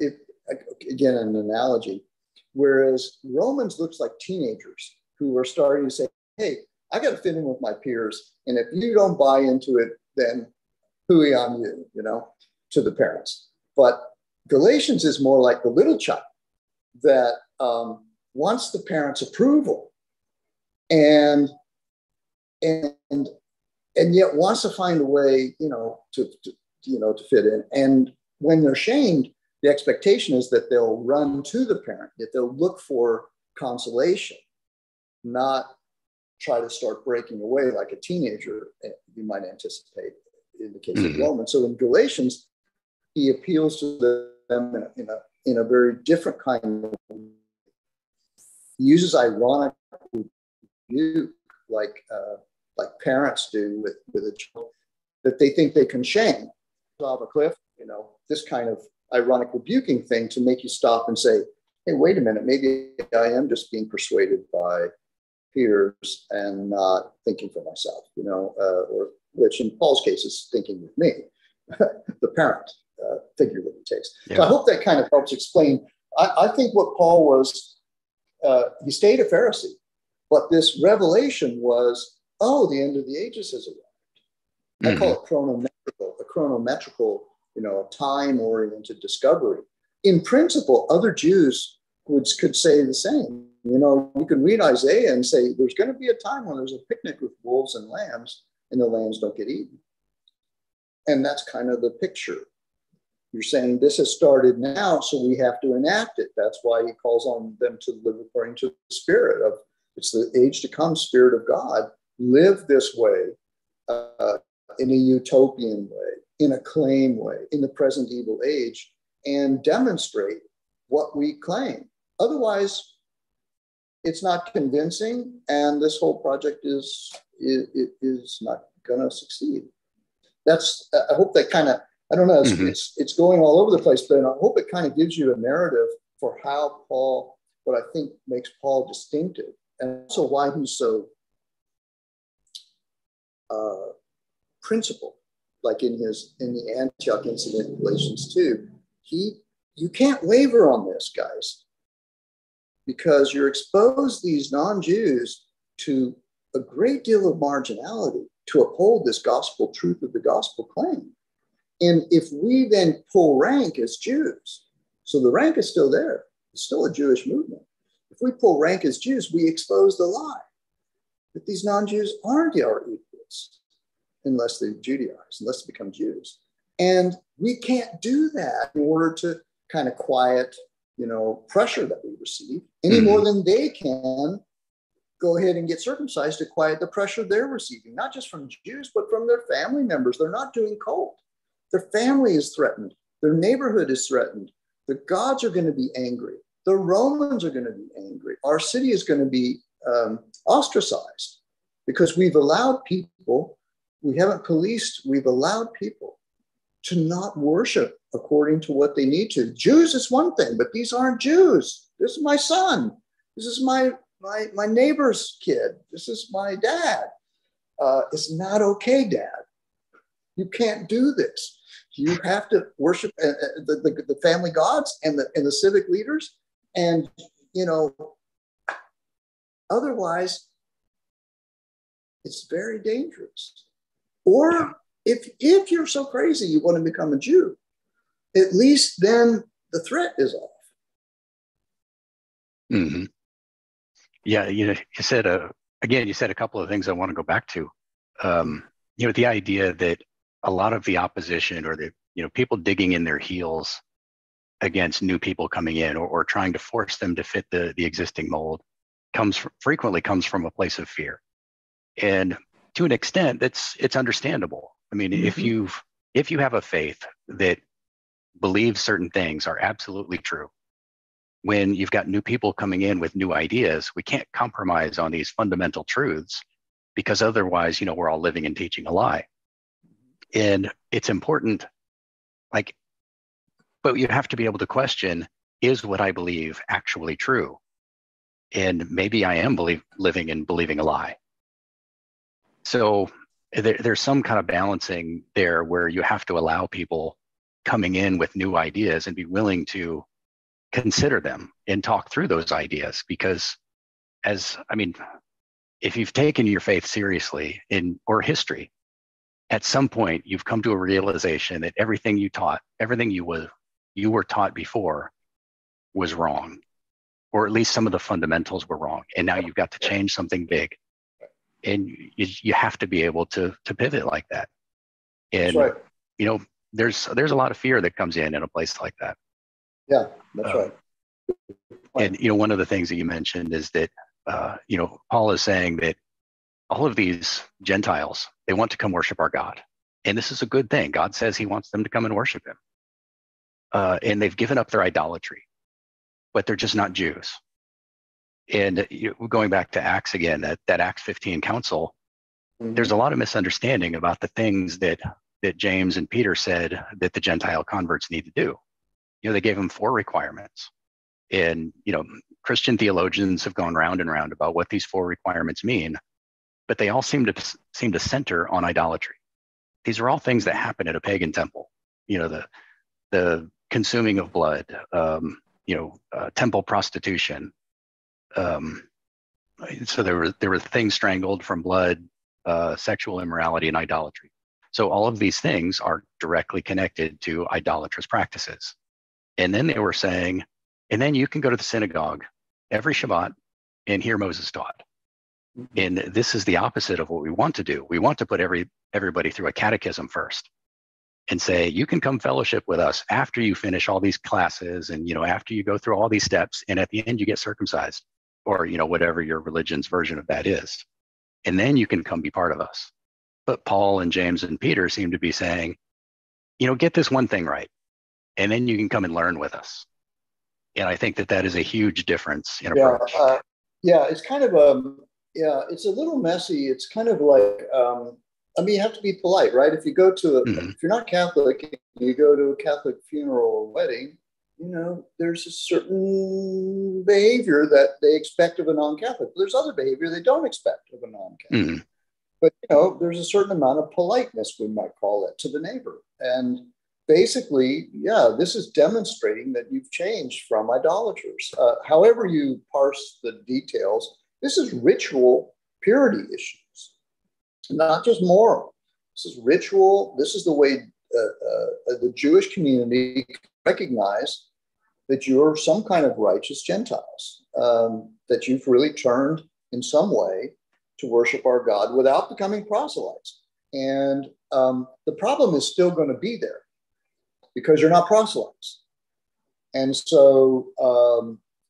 again, an analogy, whereas Romans looks like teenagers who are starting to say, hey, I got to fit in with my peers. And if you don't buy into it, then hooey on you, to the parents. But Galatians is more like the little child that wants the parents' approval and yet wants to find a way, to fit in. And when they're shamed, the expectation is that they'll run to the parent, that they'll look for consolation, not try to start breaking away like a teenager, you might anticipate in the case of Romans. So in Galatians, he appeals to them in a very different kind of way. He uses ironic rebuke, like parents do with a child that they think they can shame off a cliff. This kind of ironic rebuking thing to make you stop and say, hey, wait a minute, maybe I am just being persuaded by peers and not thinking for myself, or which in Paul's case is thinking with me, the parent figuratively takes. Yeah. So I hope that kind of helps explain. I think what Paul was, he stayed a Pharisee, but this revelation was, the end of the ages has arrived. I call it chronometrical, time-oriented discovery. In principle, other Jews could say the same. You can read Isaiah and say, there's going to be a time when there's a picnic with wolves and lambs, and the lambs don't get eaten. And that's kind of the picture. You're saying this has started now, so we have to enact it. That's why he calls on them to live according to the spirit of, it's the age to come, spirit of God. Live this way, in a utopian way, in a claim way, in the present evil age, and demonstrate what we claim. Otherwise, it's not convincing, and this whole project is not going to succeed. That's, I hope that kind of, I don't know, it's going all over the place, but I hope it kind of gives you a narrative for how Paul, what I think makes Paul distinctive, and also why he's so principled, like in the Antioch incident in Galatians 2. You can't waver on this, guys, because you're exposed, these non-Jews, to a great deal of marginality to uphold this gospel truth of the gospel claim. And if we then pull rank as Jews, so the rank is still there. It's still a Jewish movement. If we pull rank as Jews, we expose the lie that these non-Jews aren't our equals unless they Judaize, unless they become Jews. And we can't do that in order to kind of quiet, you know, pressure that we receive any more than they can go ahead and get circumcised to quiet the pressure they're receiving, not just from Jews, but from their family members. They're not doing cold. Their family is threatened. Their neighborhood is threatened. The gods are going to be angry. The Romans are going to be angry. Our city is going to be ostracized because we've allowed people, we haven't policed, we've allowed people to not worship according to what they need to. Jews is one thing, but these aren't Jews. This is my son. This is my neighbor's kid. This is my dad. It's not okay, Dad. You can't do this. You have to worship the family gods and the civic leaders. And, you know, otherwise, it's very dangerous. Or if you're so crazy, you want to become a Jew, at least then the threat is off. Mm-hmm. Yeah, you said, again, you said a couple of things I want to go back to. You know, the idea that a lot of the opposition or the, you know, people digging in their heels against new people coming in or trying to force them to fit the existing mold frequently comes from a place of fear. And to an extent, it's understandable. I mean, if you have a faith that believes certain things are absolutely true, when you've got new people coming in with new ideas, we can't compromise on these fundamental truths because otherwise, you know, we're all living and teaching a lie. And it's important, like, but you have to be able to question, is what I believe actually true? And maybe I am living and believing a lie. So there's some kind of balancing there where you have to allow people coming in with new ideas and be willing to consider them and talk through those ideas. Because if you've taken your faith seriously or history, at some point, you've come to a realization that everything you taught, everything you were taught before was wrong, or at least some of the fundamentals were wrong. And now you've got to change something big. And you have to be able to pivot like that. And, right. You know, there's a lot of fear that comes in a place like that. Yeah, that's right. And, you know, one of the things that you mentioned is that, you know, Paul is saying that all of these Gentiles, they want to come worship our God. And this is a good thing. God says he wants them to come and worship him. And they've given up their idolatry, but they're just not Jews. And going back to Acts again, that Acts 15 council, there's a lot of misunderstanding about the things that James and Peter said that the Gentile converts need to do. You know, they gave them 4 requirements. And, you know, Christian theologians have gone round and round about what these 4 requirements mean. But they all seem to center on idolatry. These are all things that happen at a pagan temple. You know, the consuming of blood, you know, temple prostitution. So there were things strangled from blood, sexual immorality, and idolatry. So all of these things are directly connected to idolatrous practices. And then they were saying, and then you can go to the synagogue every Shabbat and hear Moses taught. And this is the opposite of what we want to do. We want to put everybody through a catechism first and say, you can come fellowship with us after you finish all these classes and, you know, after you go through all these steps and at the end you get circumcised or, you know, whatever your religion's version of that is. And then you can come be part of us. But Paul and James and Peter seem to be saying, you know, get this one thing right and then you can come and learn with us. And I think that is a huge difference in approach. Yeah, it's kind of a... Yeah, it's a little messy. It's kind of like, you have to be polite, right? If you go to if you're not Catholic, you go to a Catholic funeral or wedding, you know, there's a certain behavior that they expect of a non-Catholic. There's other behavior they don't expect of a non-Catholic. Mm-hmm. But, you know, there's a certain amount of politeness, we might call it, to the neighbor. And basically, yeah, this is demonstrating that you've changed from idolaters. However you parse the details, this is ritual purity issues, not just moral. This is ritual. This is the way the Jewish community recognize that you're some kind of righteous Gentiles, that you've really turned in some way to worship our God without becoming proselytes. And the problem is still going to be there because you're not proselytes. And so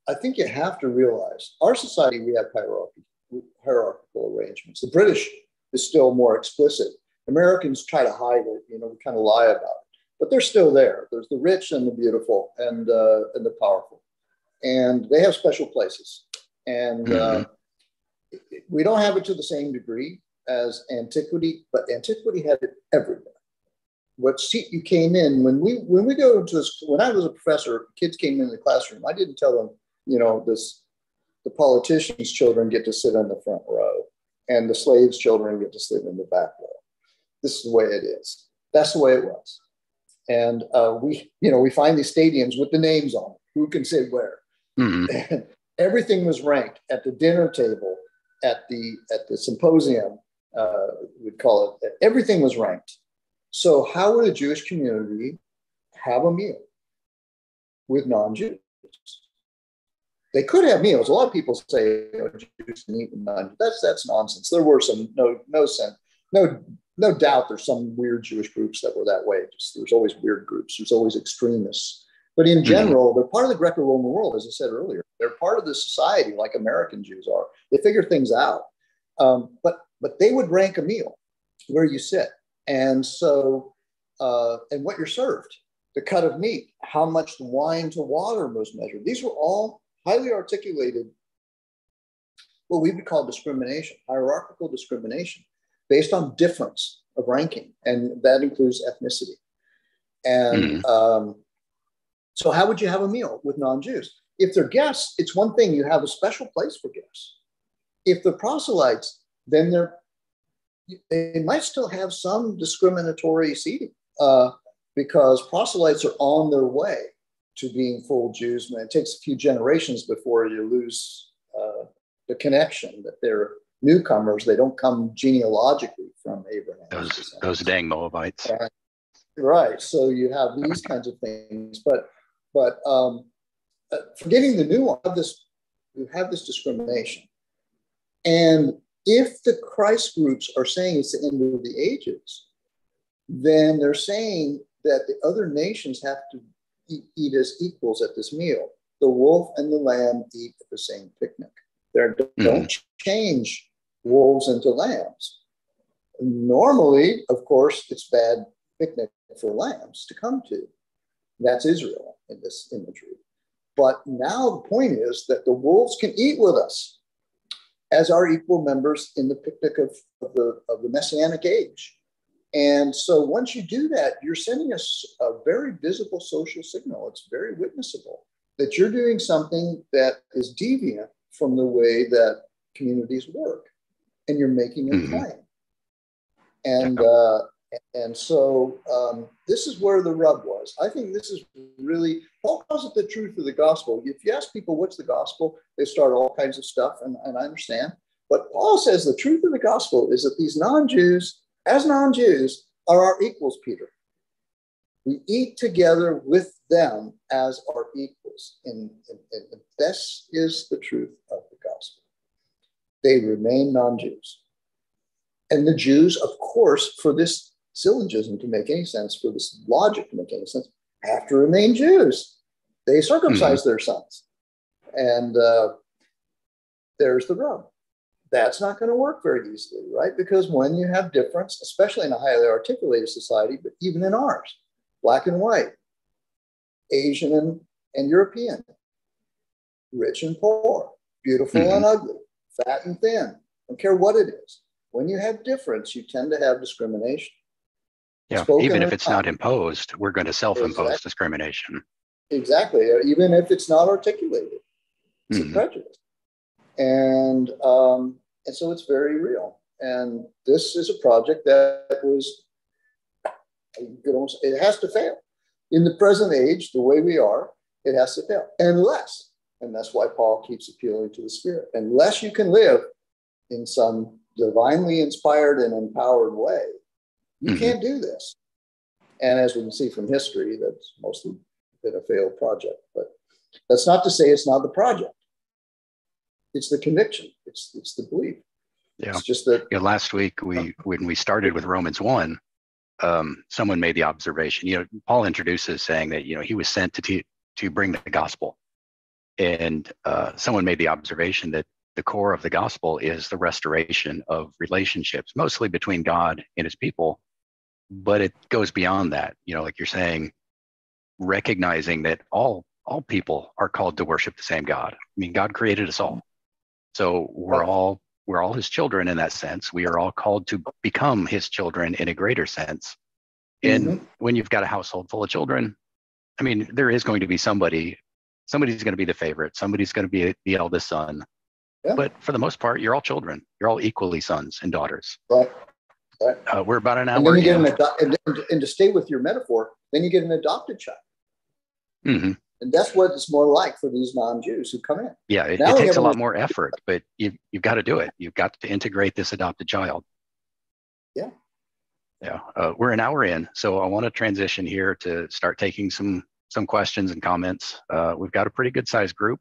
I think you have to realize our society, we have hierarchical arrangements. The British is still more explicit. Americans try to hide it, you know, we kind of lie about it, but they're still there. There's the rich and the beautiful and the powerful, and they have special places. And we don't have it to the same degree as antiquity, but antiquity had it everywhere. What seat you came in, when we go into this, when I was a professor, kids came into the classroom. I didn't tell them, you know, this, the politicians' children get to sit in the front row and the slaves' children get to sit in the back row. This is the way it is. That's the way it was. And we, you know, we find these stadiums with the names on it, who can sit where. Mm-hmm. And everything was ranked at the dinner table, at the symposium, we'd call it, everything was ranked. So how would a Jewish community have a meal with non-Jews? They could have meals. A lot of people say, oh, Jews can eat with non-Jews. That's nonsense. There were some, no doubt there's some weird Jewish groups that were that way. Just, there's always weird groups. There's always extremists. But in general, they're part of the Greco-Roman world, as I said earlier. They're part of the society like American Jews are. They figure things out. But they would rank a meal where you sit. And so, and what you're served, the cut of meat, how much wine to water was measured. These were all highly articulated, what we would call discrimination, hierarchical discrimination, based on difference of ranking. And that includes ethnicity. And so how would you have a meal with non-Jews? If they're guests, it's one thing, you have a special place for guests. If they're proselytes, then they might still have some discriminatory seating because proselytes are on their way to being full Jews. And it takes a few generations before you lose the connection that they're newcomers. They don't come genealogically from Abraham. Those dang Moabites. Right. So you have these kinds of things. But forgetting the nuance of this, you have this discrimination. And if the Christ groups are saying it's the end of the ages, then they're saying that the other nations have to eat as equals at this meal. The wolf and the lamb eat at the same picnic. Don't change wolves into lambs. Normally, of course, it's bad picnic for lambs to come to. That's Israel in this imagery. But now the point is that the wolves can eat with us as our equal members in the picnic of the Messianic age. And so once you do that, you're sending us a very visible social signal. It's very witnessable that you're doing something that is deviant from the way that communities work, and you're making a claim. And so this is where the rub was. I think this is really, Paul calls it the truth of the gospel. If you ask people, what's the gospel? They start all kinds of stuff, and I understand. But Paul says the truth of the gospel is that these non-Jews, as non-Jews, are our equals, Peter. We eat together with them as our equals. And this is the truth of the gospel. They remain non-Jews. And the Jews, of course, for this syllogism to make any sense, for this logic to make any sense, have to remain Jews. They circumcise their sons. And there's the rub. That's not going to work very easily, right? Because when you have difference, especially in a highly articulated society, but even in ours, black and white, Asian and European, rich and poor, beautiful and ugly, fat and thin, don't care what it is. When you have difference, you tend to have discrimination. Yeah, spoken even if it's not imposed, we're going to self-impose discrimination. Exactly, even if it's not articulated, it's a prejudice. And so it's very real. And this is a project that was, it has to fail. In the present age, the way we are, it has to fail. Unless, and that's why Paul keeps appealing to the Spirit, unless you can live in some divinely inspired and empowered way, you can't do this. And as we can see from history, that's mostly been a failed project. But that's not to say it's not the project. It's the conviction. It's the belief. Yeah. It's just that. Yeah, last week, when we started with Romans 1, someone made the observation, Paul introduces saying that, he was sent to bring the gospel. And someone made the observation that the core of the gospel is the restoration of relationships, mostly between God and his people. But it goes beyond that, like you're saying, recognizing that all people are called to worship the same God. I mean, God created us all. So we're all his children in that sense. We are all called to become his children in a greater sense. And when you've got a household full of children, I mean, there is going to be somebody's going to be the favorite. Somebody's going to be the eldest son. Yeah. But for the most part, you're all children. You're all equally sons and daughters. Right. We're about an hour. And then you get and to stay with your metaphor, then you get an adopted child. Mm-hmm. And that's what it's more like for these non-Jews who come in. Yeah, it takes a lot more effort, but you've got to do it. You've got to integrate this adopted child. Yeah. Yeah. We're an hour in, so I want to transition here to start taking some questions and comments. We've got a pretty good sized group.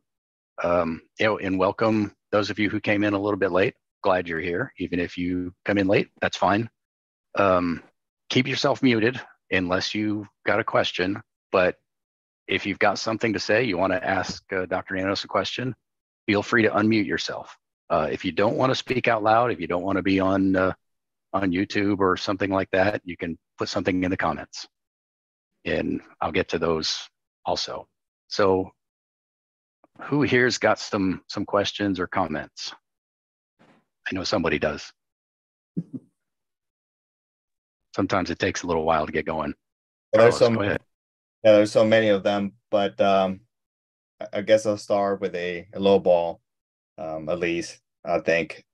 And welcome those of you who came in a little bit late. Glad you're here. Even if you come in late, that's fine. Keep yourself muted unless you've got a question. But if you've got something to say, you want to ask Dr. Nanos a question, feel free to unmute yourself. If you don't want to speak out loud, if you don't want to be on YouTube or something like that, you can put something in the comments. And I'll get to those also. So who here's got some questions or comments? I know somebody does. Sometimes it takes a little while to get going. There's so many of them, but I guess I'll start with a low ball, at least, I think.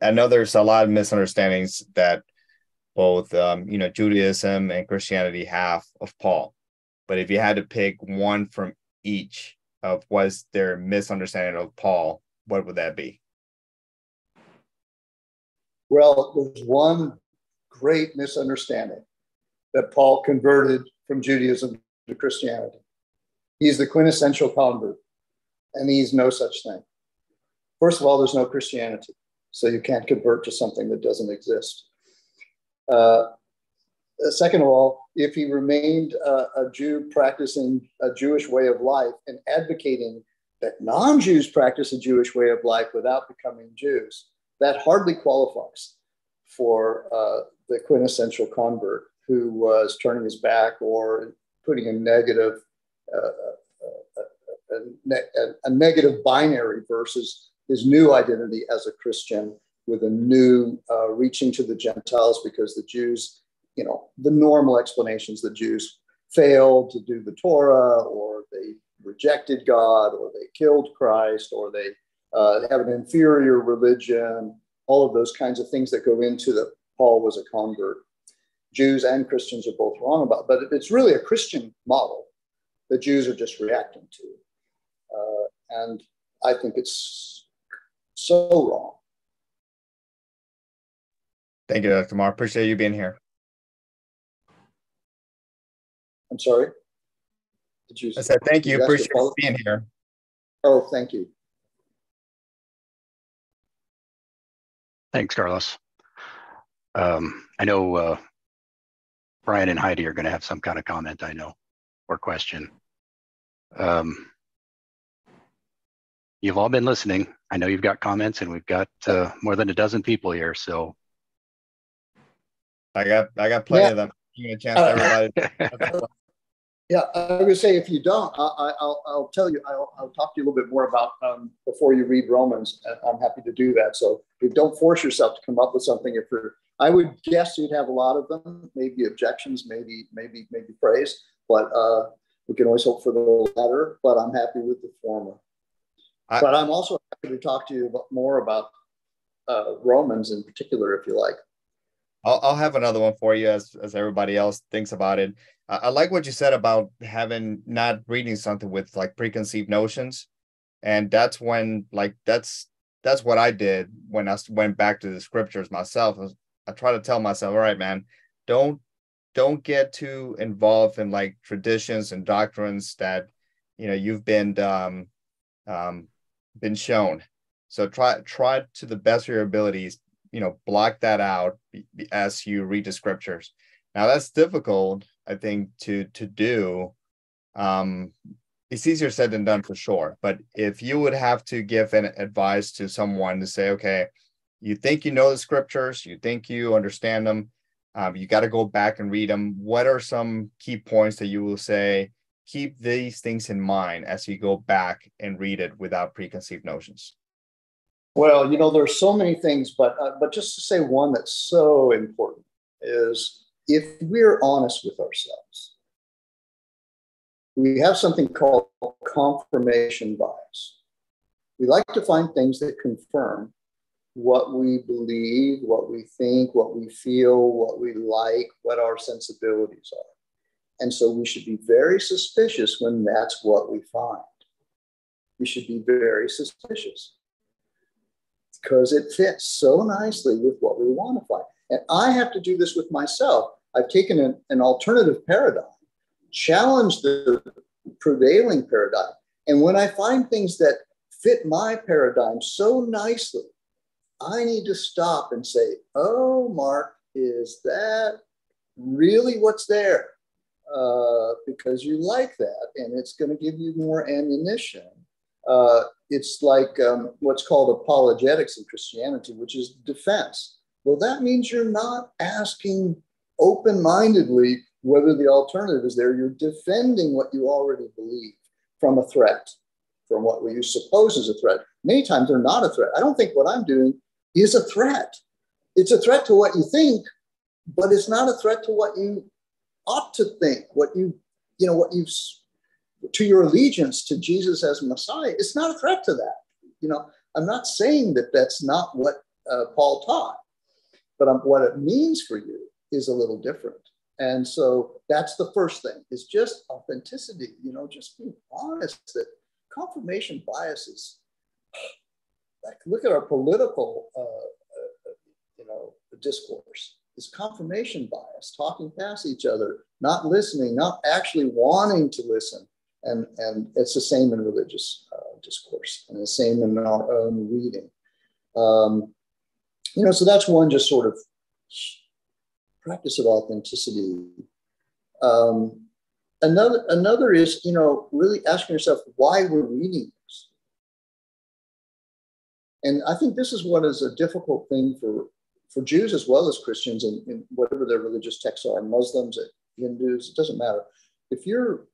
I know there's a lot of misunderstandings that both, Judaism and Christianity have of Paul. But if you had to pick one from each of what's their misunderstanding of Paul, what would that be? Well, there's one great misunderstanding that Paul converted from Judaism to Christianity. He's the quintessential convert, and he's no such thing. First of all, there's no Christianity, so you can't convert to something that doesn't exist. Second of all, if he remained a Jew practicing a Jewish way of life and advocating that non-Jews practice a Jewish way of life without becoming Jews, that hardly qualifies for the quintessential convert who was turning his back or putting a negative binary versus his new identity as a Christian with a new reaching to the Gentiles because the Jews, the normal explanations, the Jews failed to do the Torah, or they rejected God, or they killed Christ, or they have an inferior religion, all of those kinds of things that go into that Paul was a convert. Jews and Christians are both wrong about, but it's really a Christian model that Jews are just reacting to. And I think it's so wrong. Thank you, Dr. Marr. Appreciate you being here. I'm sorry? I said thank you. Appreciate you being here. Oh, thank you. Thanks, Carlos. I know Brian and Heidi are going to have some kind of comment, I know, or question. You've all been listening. I know you've got comments, and we've got more than a dozen people here. So I got plenty of them. Give me a chance, everybody. Yeah, I would say if you don't, I'll tell you, I'll talk to you a little bit more about before you read Romans. I'm happy to do that. So don't force yourself to come up with something. I would guess you'd have a lot of them, maybe objections, maybe praise, but we can always hope for the latter, but I'm happy with the former. But I'm also happy to talk to you about, more about Romans in particular, if you like. I'll have another one for you as everybody else thinks about it. I like what you said about not reading something with like preconceived notions. And that's when, like, that's what I did when I went back to the scriptures myself. I try to tell myself, all right, man, don't don't get too involved in like traditions and doctrines that, you know, you've been shown. So try to the best of your abilities, you know, block that out as you read the scriptures. Now that's difficult, I think, to do. It's easier said than done for sure. But if you would have to give an advice to someone to say, okay, you think you know the scriptures, you think you understand them, you got to go back and read them. What are some key points that you will say, keep these things in mind as you go back and read it without preconceived notions? Well, you know, there's so many things, but just to say one that's so important is if we're honest with ourselves, we have something called confirmation bias. We like to find things that confirm what we believe, what we think, what we feel, what we like, what our sensibilities are. And so we should be very suspicious when that's what we find. We should be very suspicious because it fits so nicely with what we want to find. And I have to do this with myself. I've taken an alternative paradigm, challenged the prevailing paradigm. And when I find things that fit my paradigm so nicely, I need to stop and say, oh, Mark, is that really what's there? Because you like that, and it's going to give you more ammunition. It's like what's called apologetics in Christianity, which is defense. Well, that means you're not asking open-mindedly whether the alternative is there. You're defending what you already believe from a threat, from what we suppose is a threat. Many times they're not a threat. I don't think what I'm doing is a threat. It's a threat to what you think, but it's not a threat to what you ought to think, what you know, what you've, to your allegiance to Jesus as Messiah. It's not a threat to that. You know, I'm not saying that that's not what Paul taught, but what it means for you is a little different. And so that's the first thing, is just authenticity, you know, just being honest that confirmation biases, like look at our political, you know, discourse. Is confirmation bias, talking past each other, not listening, not actually wanting to listen. And it's the same in religious discourse and the same in our own reading. You know, so that's one just sort of practice of authenticity. Another is, you know, really asking yourself why we're reading this. And I think this is what is a difficult thing for Jews as well as Christians and whatever their religious texts are, Muslims, Hindus, it doesn't matter. If your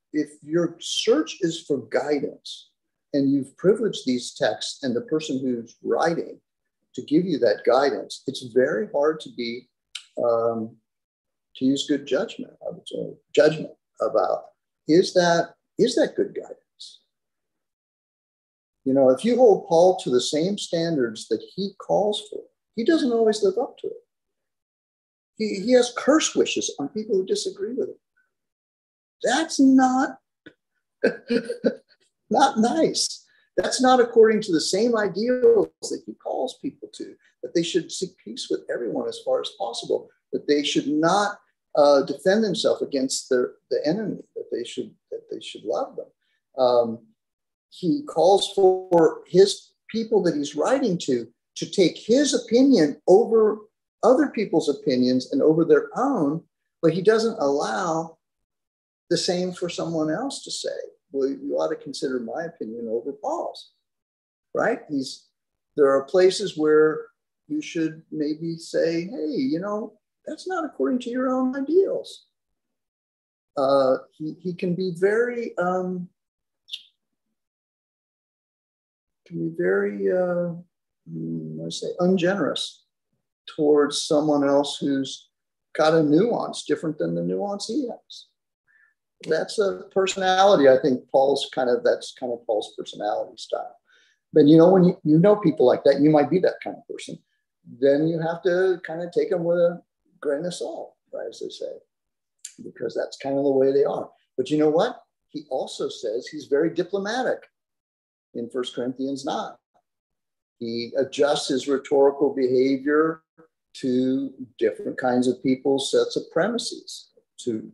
search is for guidance and you've privileged these texts and the person who's writing to give you that guidance, it's very hard to be, to use good judgment, I would say, judgment about, is that good guidance? You know, if you hold Paul to the same standards that he calls for, he doesn't always live up to it. He has curse wishes on people who disagree with him. That's not nice. That's not according to the same ideals that he calls people to, that they should seek peace with everyone as far as possible, that they should not defend themselves against the enemy, that they should love them. He calls for his people that he's writing to take his opinion over other people's opinions and over their own, but he doesn't allow the same for someone else to say, well, you ought to consider my opinion over Paul's, right? There are places where you should maybe say, hey, you know, that's not according to your own ideals. He can be very, I say ungenerous towards someone else who's got a nuance different than the nuance he has. That's a personality. I think that's kind of Paul's personality style. But you know, when you know people like that, you might be that kind of person. Then you have to kind of take them with a grain of salt, right, as they say, because that's kind of the way they are. But you know what? He also says he's very diplomatic in 1 Corinthians 9. He adjusts his rhetorical behavior to different kinds of people's sets of premises.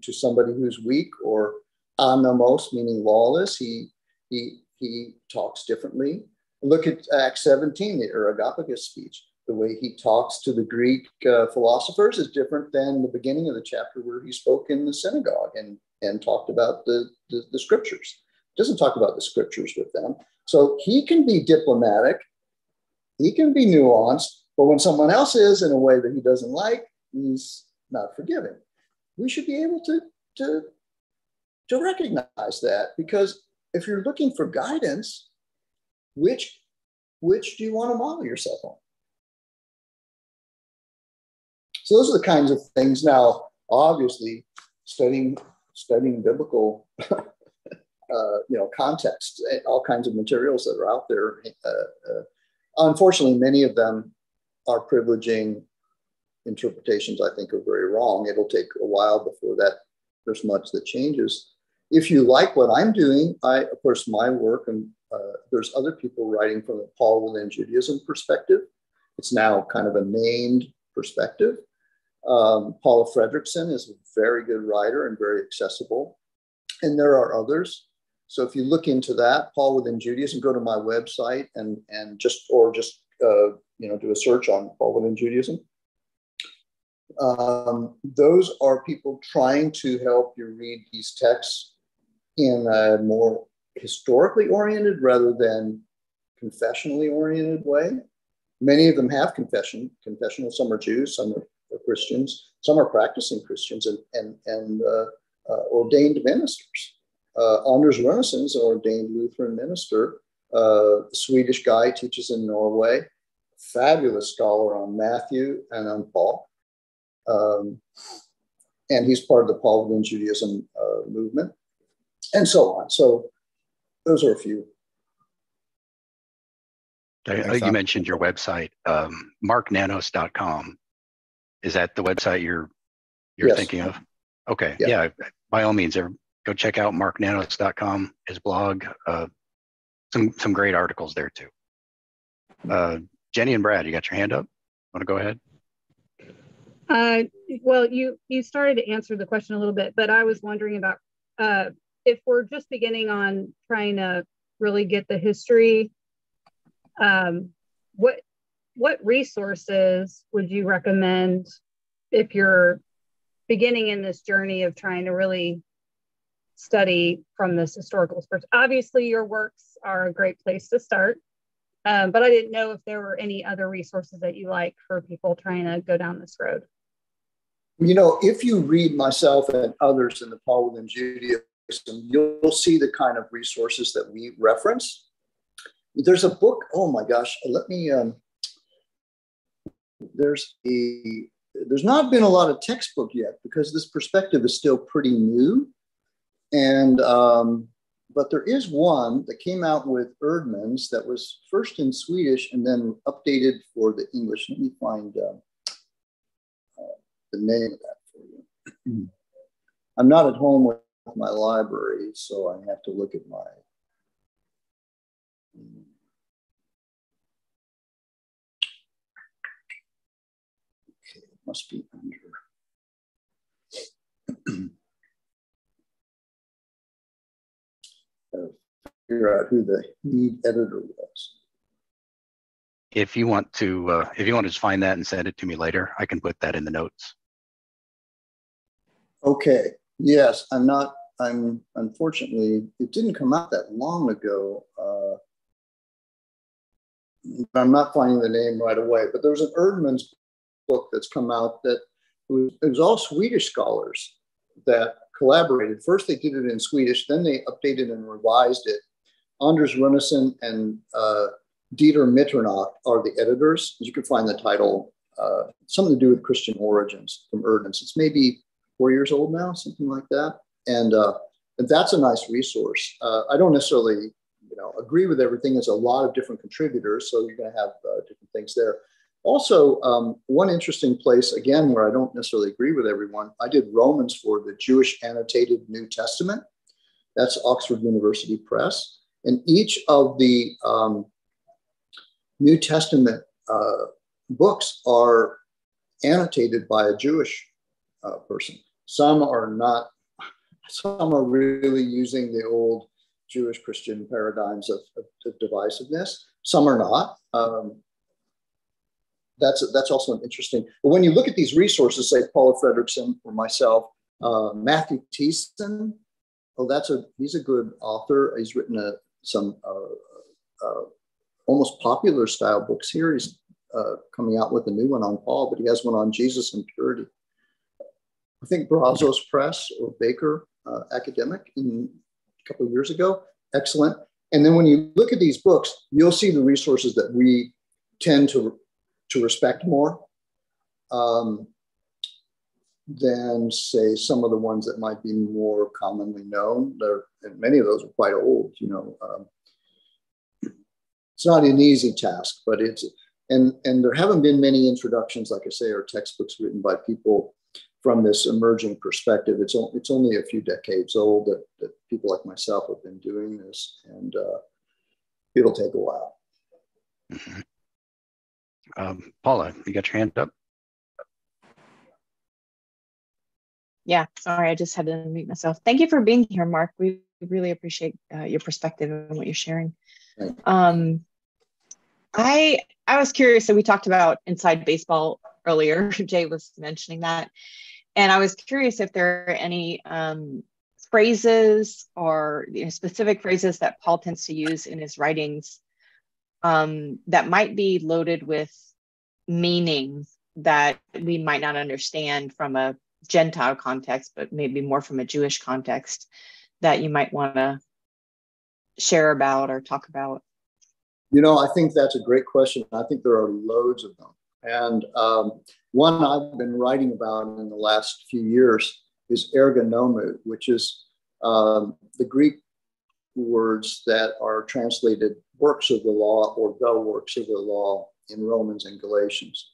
to somebody who's weak or anomos, meaning lawless. He talks differently. Look at Acts 17, the Areopagus speech. The way he talks to the Greek philosophers is different than the beginning of the chapter where he spoke in the synagogue and talked about the scriptures. Doesn't talk about the scriptures with them. So he can be diplomatic. He can be nuanced. But when someone else is in a way that he doesn't like, he's not forgiving. We should be able to recognize that, because if you're looking for guidance, which do you want to model yourself on? So those are the kinds of things. Now, obviously, studying biblical context, all kinds of materials that are out there. Unfortunately, many of them are privileging interpretations I think are very wrong. It'll take a while before that there's much that changes. If you like what I'm doing, my work, and there's other people writing from the Paul within Judaism perspective. It's now kind of a named perspective. Paula Fredriksen is a very good writer and very accessible. And there are others. So if you look into that, Paul within Judaism, go to my website and do a search on Paul within Judaism. Those are people trying to help you read these texts in a more historically oriented rather than confessionally oriented way. Many of them have confessional. Some are Jews, some are Christians, some are practicing Christians and ordained ministers. Anders Runeson is an ordained Lutheran minister. A Swedish guy, teaches in Norway. Fabulous scholar on Matthew and on Paul. And he's part of the Paul within Judaism movement, and so on. So those are a few. You mentioned your website, marknanos.com. Is that the website you're yes. thinking of? Okay. Yeah. By all means, go check out marknanos.com, his blog. Some great articles there too. Jenny and Brad, you got your hand up? Want to go ahead? Well, you started to answer the question a little bit, but I was wondering about if we're just beginning on trying to really get the history, what resources would you recommend if you're beginning in this journey of trying to really study from this historical perspective? Obviously, your works are a great place to start. But I didn't know if there were any other resources that you like for people trying to go down this road. You know, if you read myself and others in the Paul within Judaism, you'll see the kind of resources that we reference. There's a book. Oh my gosh, let me. There's not been a lot of textbook yet because this perspective is still pretty new, and. But there is one that came out with Erdmans that was first in Swedish and then updated for the English. Let me find the name of that for you. I'm not at home with my library, so I have to look at my. Okay, it must be under. Figure out who the lead editor was. If you want to find that and send it to me later, I can put that in the notes. Okay. Yes, I'm unfortunately, it didn't come out that long ago. I'm not finding the name right away, but there's an Erdmans book that's come out that it was all Swedish scholars that collaborated. First, they did it in Swedish, then they updated and revised it. Anders Runeson and Dieter Mitternacht are the editors. You can find the title, something to do with Christian origins from Erdmans. It's maybe 4 years old now, something like that. And that's a nice resource. I don't necessarily agree with everything. There's a lot of different contributors, so you're going to have different things there. Also, one interesting place, again, where I don't necessarily agree with everyone, I did Romans for the Jewish Annotated New Testament. That's Oxford University Press. And each of the New Testament books are annotated by a Jewish person. Some are not, some are really using the old Jewish Christian paradigms of divisiveness. Some are not. That's also an interesting, but when you look at these resources, say Paula Fredriksen or myself, Matthew Thiessen, oh, he's a good author. He's written some almost popular style books here. He's coming out with a new one on Paul, but he has one on Jesus and purity. I think Brazos Press or Baker academic in a couple of years ago, excellent. And then when you look at these books, you'll see the resources that we tend to respect more than say some of the ones that might be more commonly known. And many of those are quite old, you know. It's not an easy task, but it's, and there haven't been many introductions, like I say, or textbooks written by people from this emerging perspective. It's only a few decades old that people like myself have been doing this, and it'll take a while. Mm-hmm. Paula, you got your hand up? Yeah, sorry, I just had to unmute myself. Thank you for being here, Mark. We really appreciate your perspective and what you're sharing. You. I was curious, so we talked about inside baseball earlier, Jay was mentioning that. And I was curious if there are any phrases or specific phrases that Paul tends to use in his writings that might be loaded with meaning that we might not understand from a Gentile context, but maybe more from a Jewish context, that you might want to share about or talk about? You know, I think that's a great question. I think there are loads of them. And one I've been writing about in the last few years is ergonomu, which is the Greek words that are translated works of the law or the works of the law in Romans and Galatians.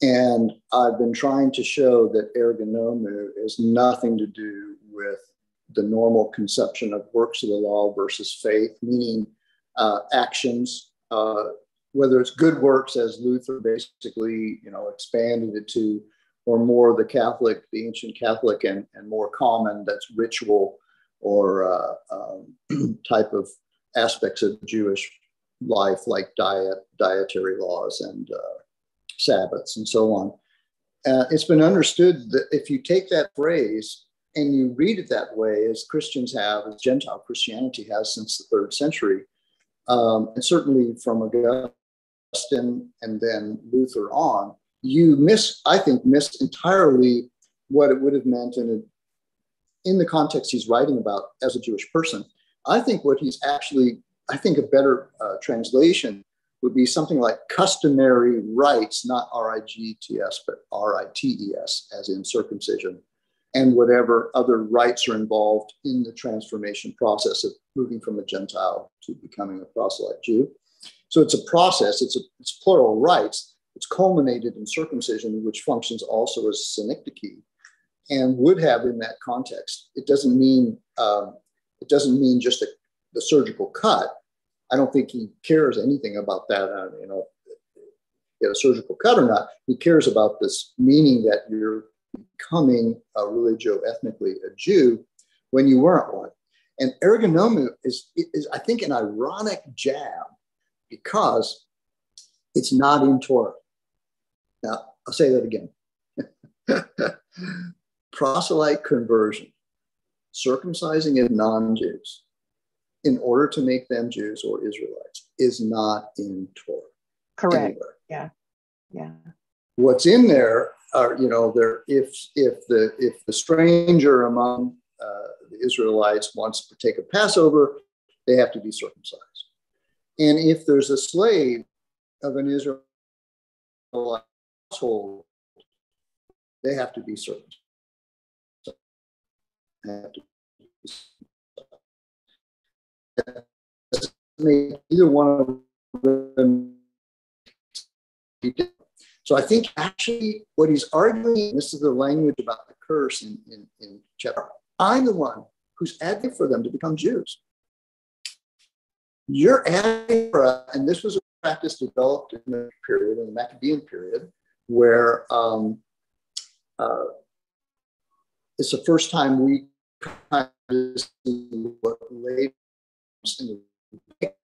And I've been trying to show that ergonomu is nothing to do with the normal conception of works of the law versus faith, meaning actions, whether it's good works, as Luther basically, you know, expanded it to, or more the Catholic, the ancient Catholic, and more common, that's ritual or type of aspects of Jewish life, like dietary laws and Sabbaths and so on. It's been understood that if you take that phrase and you read it that way, as Christians have, as Gentile Christianity has since the 3rd century, and certainly from Augustine and then Luther on, you miss entirely what it would have meant in the context he's writing about as a Jewish person. I think what he's actually, I think a better translation would be something like customary rites, not R-I-G-T-S, but R-I-T-E-S, as in circumcision, and whatever other rites are involved in the transformation process of moving from a Gentile to becoming a proselyte Jew. So it's a process, it's plural rites, it's culminated in circumcision, which functions also as synecdoche, and would have in that context. It doesn't mean just the surgical cut. I don't think he cares anything about that, you know, get a surgical cut or not. He cares about this meaning that you're becoming a religio-ethnically a Jew when you weren't one. And ergonomu is I think, an ironic jab, because it's not in Torah. Now, I'll say that again. Proselyte conversion, circumcising of non-Jews in order to make them Jews or Israelites, is not in Torah. Correct. Anywhere. Yeah. Yeah. What's in there are, you know, there if the stranger among the Israelites wants to partake of Passover, they have to be circumcised. And if there's a slave of an Israelite household, they have to be circumcised. Either one of them. So I think actually what he's arguing, this is the language about the curse in chapter. I'm the one who's advocating for them to become Jews. You're advocating for, and this was a practice developed in the Maccabean period, where It's the first time we kind of see what later in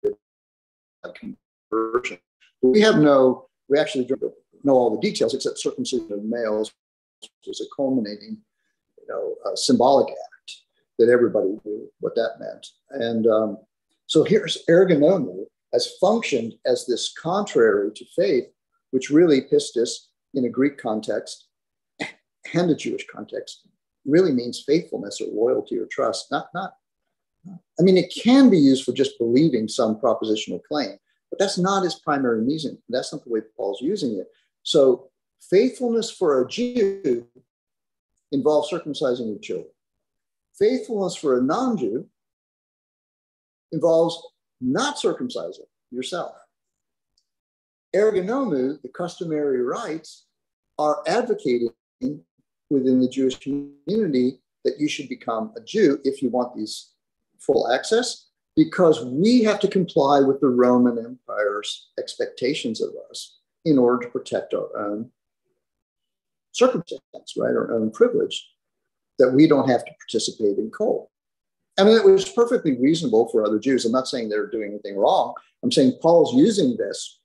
the conversion. We have no, we actually don't know all the details, except circumcision of males was a culminating, symbolic act that everybody knew what that meant. And so here's ergonomia has functioned as this contrary to faith, which really pistis in a Greek context and a Jewish context really means faithfulness or loyalty or trust. I mean, it can be used for just believing some propositional claim, but that's not his primary reason. That's not the way Paul's using it. So faithfulness for a Jew involves circumcising your children. Faithfulness for a non-Jew involves not circumcising yourself. Ergonomou, the customary rites, are advocating within the Jewish community that you should become a Jew if you want these full access, because we have to comply with the Roman Empire's expectations of us in order to protect our own circumstance, right? Our own privilege, that we don't have to participate in coal. I mean, it was perfectly reasonable for other Jews. I'm not saying they're doing anything wrong. I'm saying Paul's using this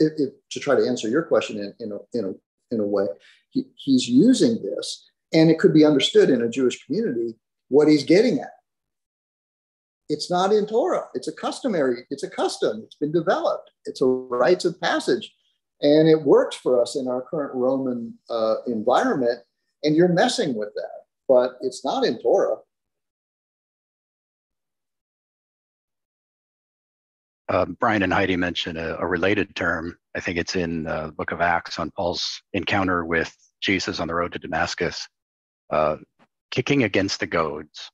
to try to answer your question in a way. He's using this, and it could be understood in a Jewish community what he's getting at. It's not in Torah. It's a customary, it's a custom. It's been developed. It's a rites of passage. And it works for us in our current Roman environment. And you're messing with that, but it's not in Torah. Brian and Heidi mentioned a related term. I think it's in the book of Acts on Paul's encounter with Jesus on the road to Damascus, kicking against the goads.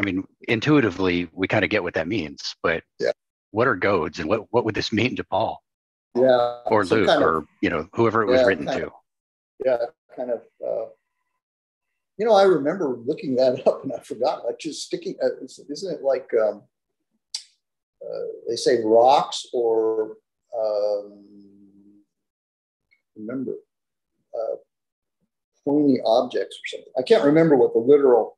I mean, intuitively, we kind of get what that means, but yeah. What are goads and what would this mean to Paul? Yeah, or Luke, kind of, or whoever it was written to. I remember looking that up and I forgot. Like just sticking, isn't it like they say rocks or pointy objects or something? I can't remember what the literal.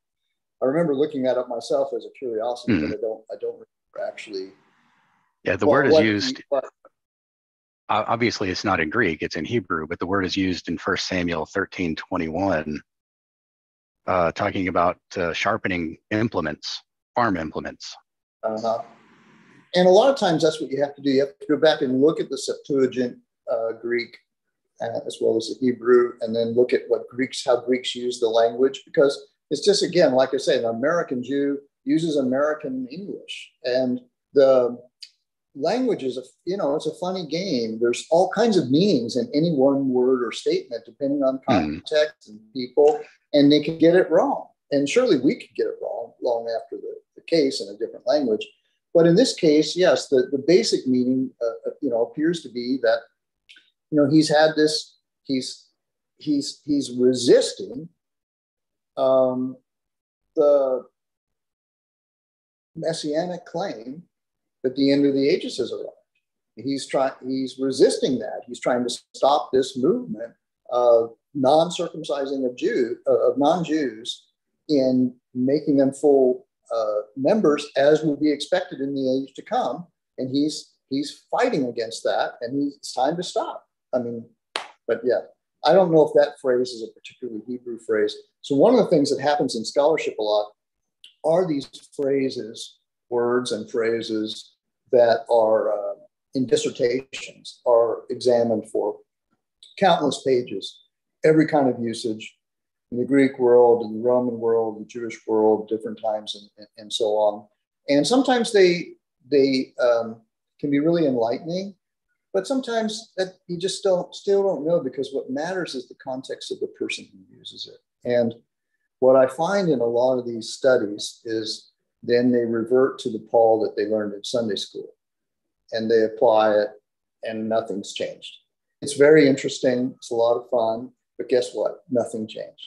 I remember looking that up myself as a curiosity, but I don't remember actually. Yeah, the word is used. Obviously, it's not in Greek, it's in Hebrew, but the word is used in 1 Samuel 13:21, talking about sharpening implements, farm implements. Uh-huh. And a lot of times that's what you have to do. You have to go back and look at the Septuagint Greek as well as the Hebrew, and then look at how Greeks use the language, because it's just, again, like I say, an American Jew uses American English, and the language is, it's a funny game. There's all kinds of meanings in any one word or statement, depending on context and people, and they can get it wrong. And surely we could get it wrong long after the case in a different language. But in this case, yes, the basic meaning, appears to be that, he's resisting the messianic claim that the end of the ages has arrived. He's resisting that. He's trying to stop this movement of non-circumcising of non-Jews in making them full members, as will be expected in the age to come. And he's fighting against that, and it's time to stop. I mean, but yeah, I don't know if that phrase is a particularly Hebrew phrase. So one of the things that happens in scholarship a lot are these words and phrases that are in dissertations are examined for countless pages, every kind of usage in the Greek world, in the Roman world, the Jewish world, different times, and so on. And sometimes they can be really enlightening, but sometimes that you just still don't know, because what matters is the context of the person who uses it. And what I find in a lot of these studies is then they revert to the Paul that they learned in Sunday school, and they apply it, and nothing's changed. It's very interesting. It's a lot of fun, but guess what? Nothing changed.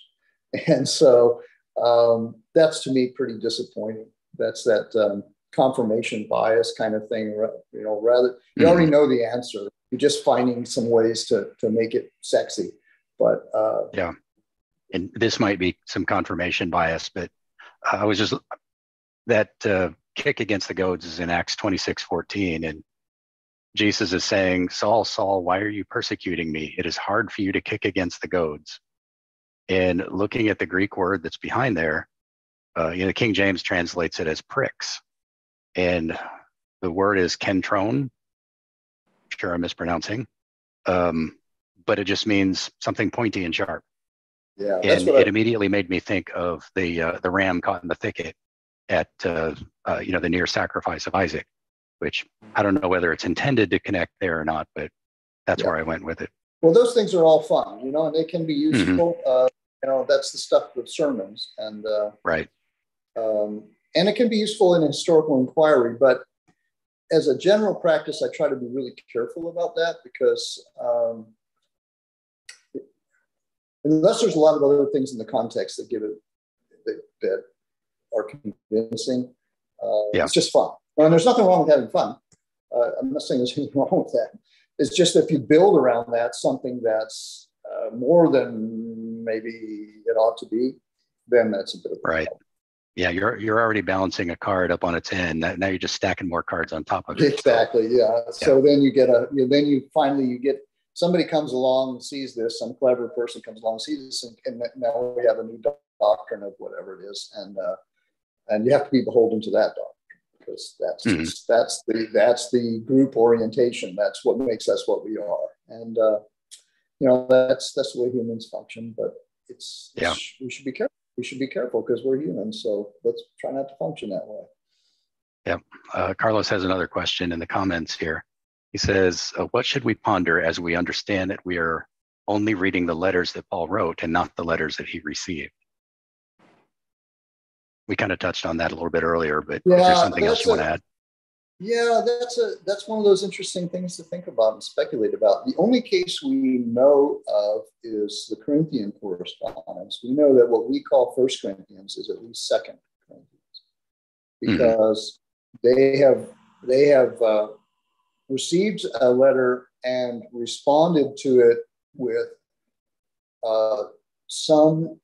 And so that's, to me, pretty disappointing. That's that confirmation bias kind of thing. Rather, you already know the answer. You're just finding some ways to make it sexy But yeah, and this might be some confirmation bias, but I was just that kick against the goads is in Acts 26:14, and Jesus is saying, "Saul, Saul, why are you persecuting me? It is hard for you to kick against the goads." And looking at the Greek word that's behind there, you know, King James translates it as pricks, and the word is kentrone. Sure, I'm mispronouncing, but it just means something pointy and sharp. Yeah, and it immediately made me think of the ram caught in the thicket at you know, the near sacrifice of Isaac, which I don't know whether it's intended to connect there or not, but that's where I went with it. Well, those things are all fun, you know, and they can be useful. You know, that's the stuff with sermons, and and it can be useful in historical inquiry. But as a general practice, I try to be really careful about that, because unless there's a lot of other things in the context that give it that are convincing, it's just fun. And there's nothing wrong with having fun. I'm not saying there's anything wrong with that. It's just if you build around that something that's more than maybe it ought to be, then that's a bit of a problem. Yeah, you're already balancing a card up on its end. Now you're just stacking more cards on top of it. Exactly. Yeah. So then you get somebody comes along and sees this. Some clever person comes along and sees this, and now we have a new doctrine of whatever it is, and you have to be beholden to that doctrine, because that's the group orientation. That's what makes us what we are, and you know, that's the way humans function. But we should be careful. We should be careful, because we're human. So let's try not to function that way. Yeah. Carlos has another question in the comments here. He says, what should we ponder as we understand that we are only reading the letters that Paul wrote and not the letters that he received? We kind of touched on that a little bit earlier, but is there something else you want to add? Yeah, that's one of those interesting things to think about and speculate about. The only case we know of is the Corinthian correspondence. We know that what we call 1 Corinthians is at least 2 Corinthians, because they have received a letter and responded to it with some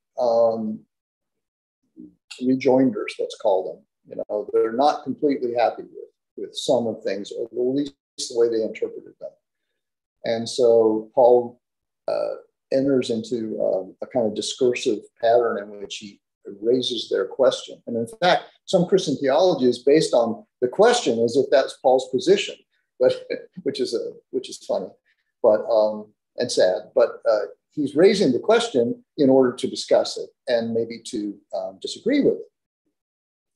rejoinders, let's call them. You know, they're not completely happy with some of things, or at least the way they interpreted them. And so Paul enters into a kind of discursive pattern in which he raises their question. And in fact, some Christian theology is based on the question as if that's Paul's position, but which is funny, but and sad. But he's raising the question in order to discuss it and maybe to disagree with it.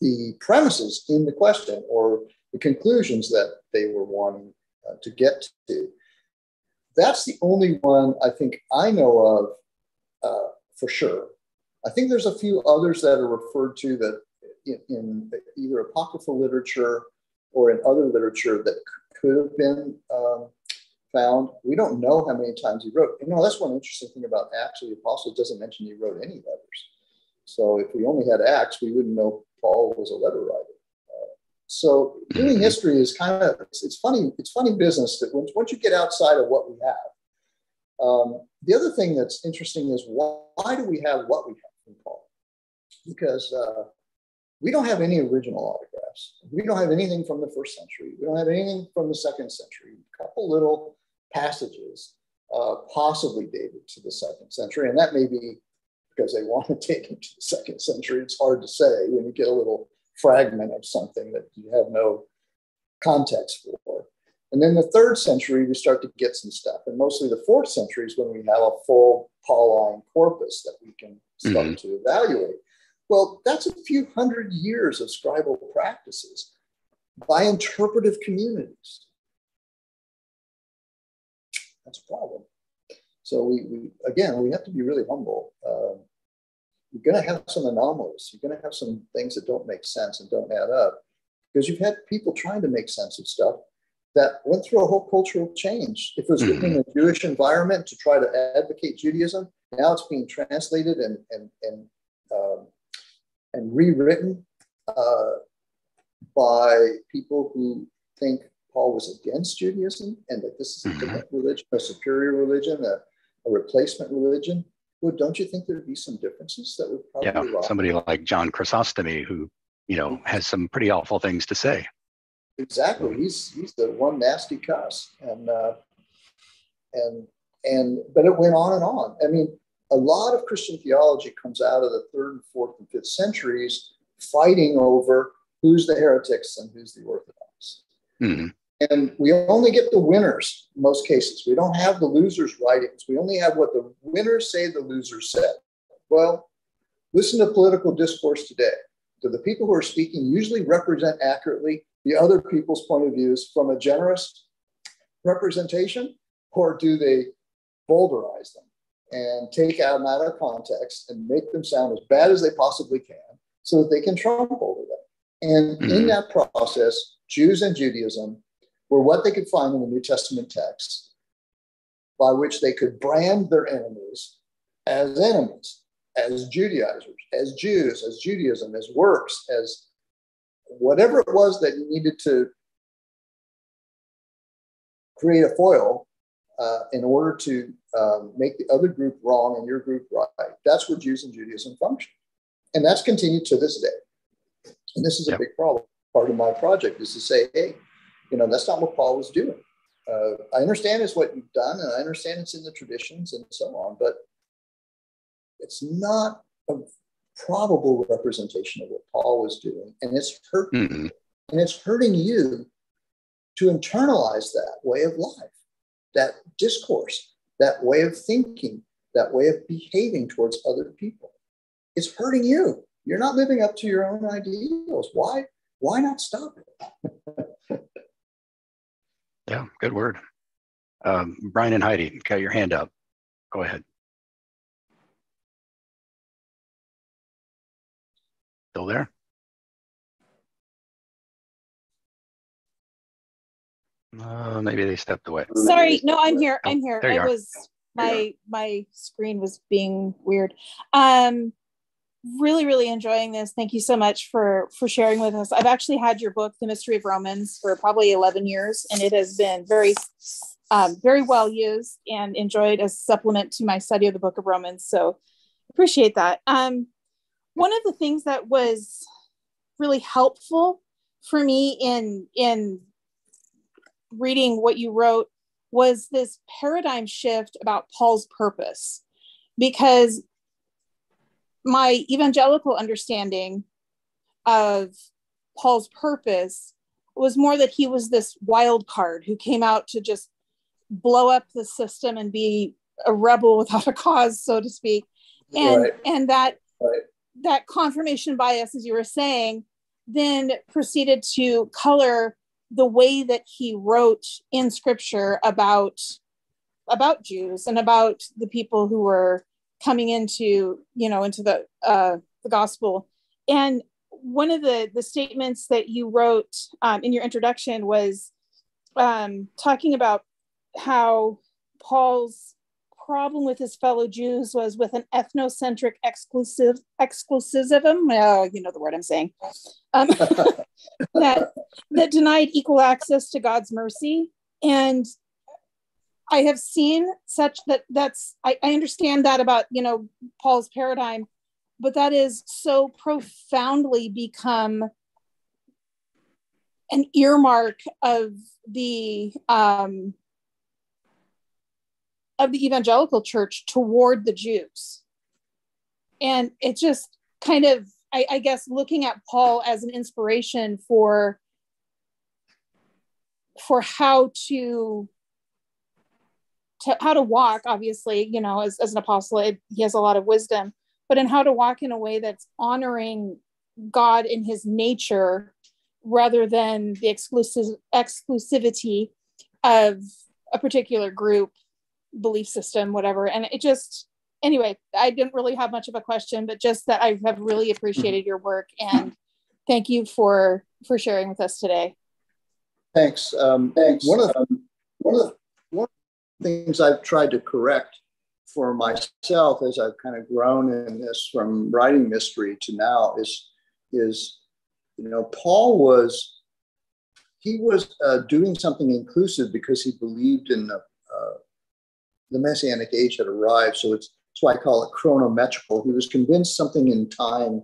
The premises in the question, or the conclusions that they were wanting to get to. That's the only one I think I know of for sure. I think there's a few others that are referred to that in either apocryphal literature or in other literature that could have been found. We don't know how many times he wrote. You know, that's one interesting thing about Acts of the Apostles. It doesn't mention he wrote any letters. So if we only had Acts, we wouldn't know Paul was a letter writer. So doing history is kind of, it's funny business that once you get outside of what we have. The other thing that's interesting is why do we have what we have from Paul? Because we don't have any original autographs. We don't have anything from the 1st century. We don't have anything from the 2nd century. A couple little passages possibly dated to the 2nd century. And that may be because they want to take him to the 2nd century. It's hard to say when you get a little fragment of something that you have no context for. And then the 3rd century, we start to get some stuff. And mostly the 4th century is when we have a full Pauline corpus that we can start to evaluate. Well, that's a few hundred years of scribal practices by interpretive communities. That's a problem. So we have to be really humble. You're going to have some anomalies. You're going to have some things that don't make sense and don't add up, because you've had people trying to make sense of stuff that went through a whole cultural change. If it was within a Jewish environment to try to advocate Judaism, now it's being translated and rewritten by people who think Paul was against Judaism and that this is a different religion, a superior religion, a replacement religion, well, don't you think there'd be some differences that would probably somebody like John Chrysostom, who, you know, has some pretty awful things to say. Exactly. He's the one nasty cuss. But it went on and on. I mean, a lot of Christian theology comes out of the 3rd, 4th, and 5th centuries fighting over who's the heretics and who's the Orthodox. Mm-hmm. And we only get the winners in most cases. We don't have the losers' writings. We only have what the winners say the losers said. Well, listen to political discourse today. So the people who are speaking usually represent accurately the other people's point of views from a generous representation, or do they boulderize them and take them out of context and make them sound as bad as they possibly can so that they can trump over them? And in that process, Jews and Judaism were what they could find in the New Testament text by which they could brand their enemies, as Judaizers, as Jews, as Judaism, as works, as whatever it was that you needed to create a foil in order to make the other group wrong and your group right. That's where Jews and Judaism function. And that's continued to this day. And this is a big problem. Part of my project is to say, hey, you know, that's not what Paul was doing. I understand it's what you've done, and I understand it's in the traditions and so on, but it's not a probable representation of what Paul was doing. And it's hurting. Mm-hmm. And it's hurting you to internalize that way of life, that discourse, that way of thinking, that way of behaving towards other people. It's hurting you. You're not living up to your own ideals. Why not stop it? Yeah, good word. Brian and Heidi, got your hand up. Go ahead. Still there? Maybe they stepped away. Sorry, no, I'm here. I'm here. I was my screen was being weird. Really, really enjoying this. Thank you so much for sharing with us. I've actually had your book, The Mystery of Romans, for probably 11 years, and it has been very, very well used and enjoyed as a supplement to my study of the Book of Romans. So appreciate that. One of the things that was really helpful for me in reading what you wrote was this paradigm shift about Paul's purpose, because my evangelical understanding of Paul's purpose was more that he was this wild card who came out to just blow up the system and be a rebel without a cause, so to speak. That confirmation bias, as you were saying, then proceeded to color the way that he wrote in scripture about Jews and about the people who were coming into the gospel. And one of the statements that you wrote in your introduction was talking about how Paul's problem with his fellow Jews was with an ethnocentric exclusivism. Oh, you know the word I'm saying. That denied equal access to God's mercy. And I have seen such I understand that about, you know, Paul's paradigm, but that is so profoundly become an earmark of the evangelical church toward the Jews. And it just kind of, I guess, looking at Paul as an inspiration for how to walk, obviously, you know, as an apostle, he has a lot of wisdom, but in how to walk in a way that's honoring God in his nature, rather than the exclusivity of a particular group, belief system, whatever. And it just, anyway, I didn't really have much of a question, but just that I have really appreciated your work, and thank you for sharing with us today. Thanks. One of the things I've tried to correct for myself as I've kind of grown in this from writing mystery to now is, you know, Paul was doing something inclusive because he believed in the the Messianic age had arrived. So it's, that's why I call it chronometrical. He was convinced something in time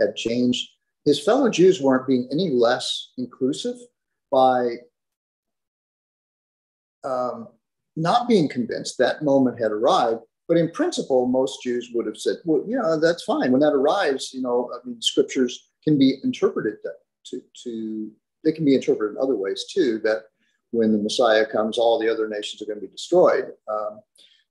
had changed. His fellow Jews weren't being any less inclusive by not being convinced that moment had arrived. But in principle, most Jews would have said, well, yeah, that's fine. When that arrives, you know, I mean, scriptures can be interpreted they can be interpreted in other ways too, that when the Messiah comes, all the other nations are going to be destroyed.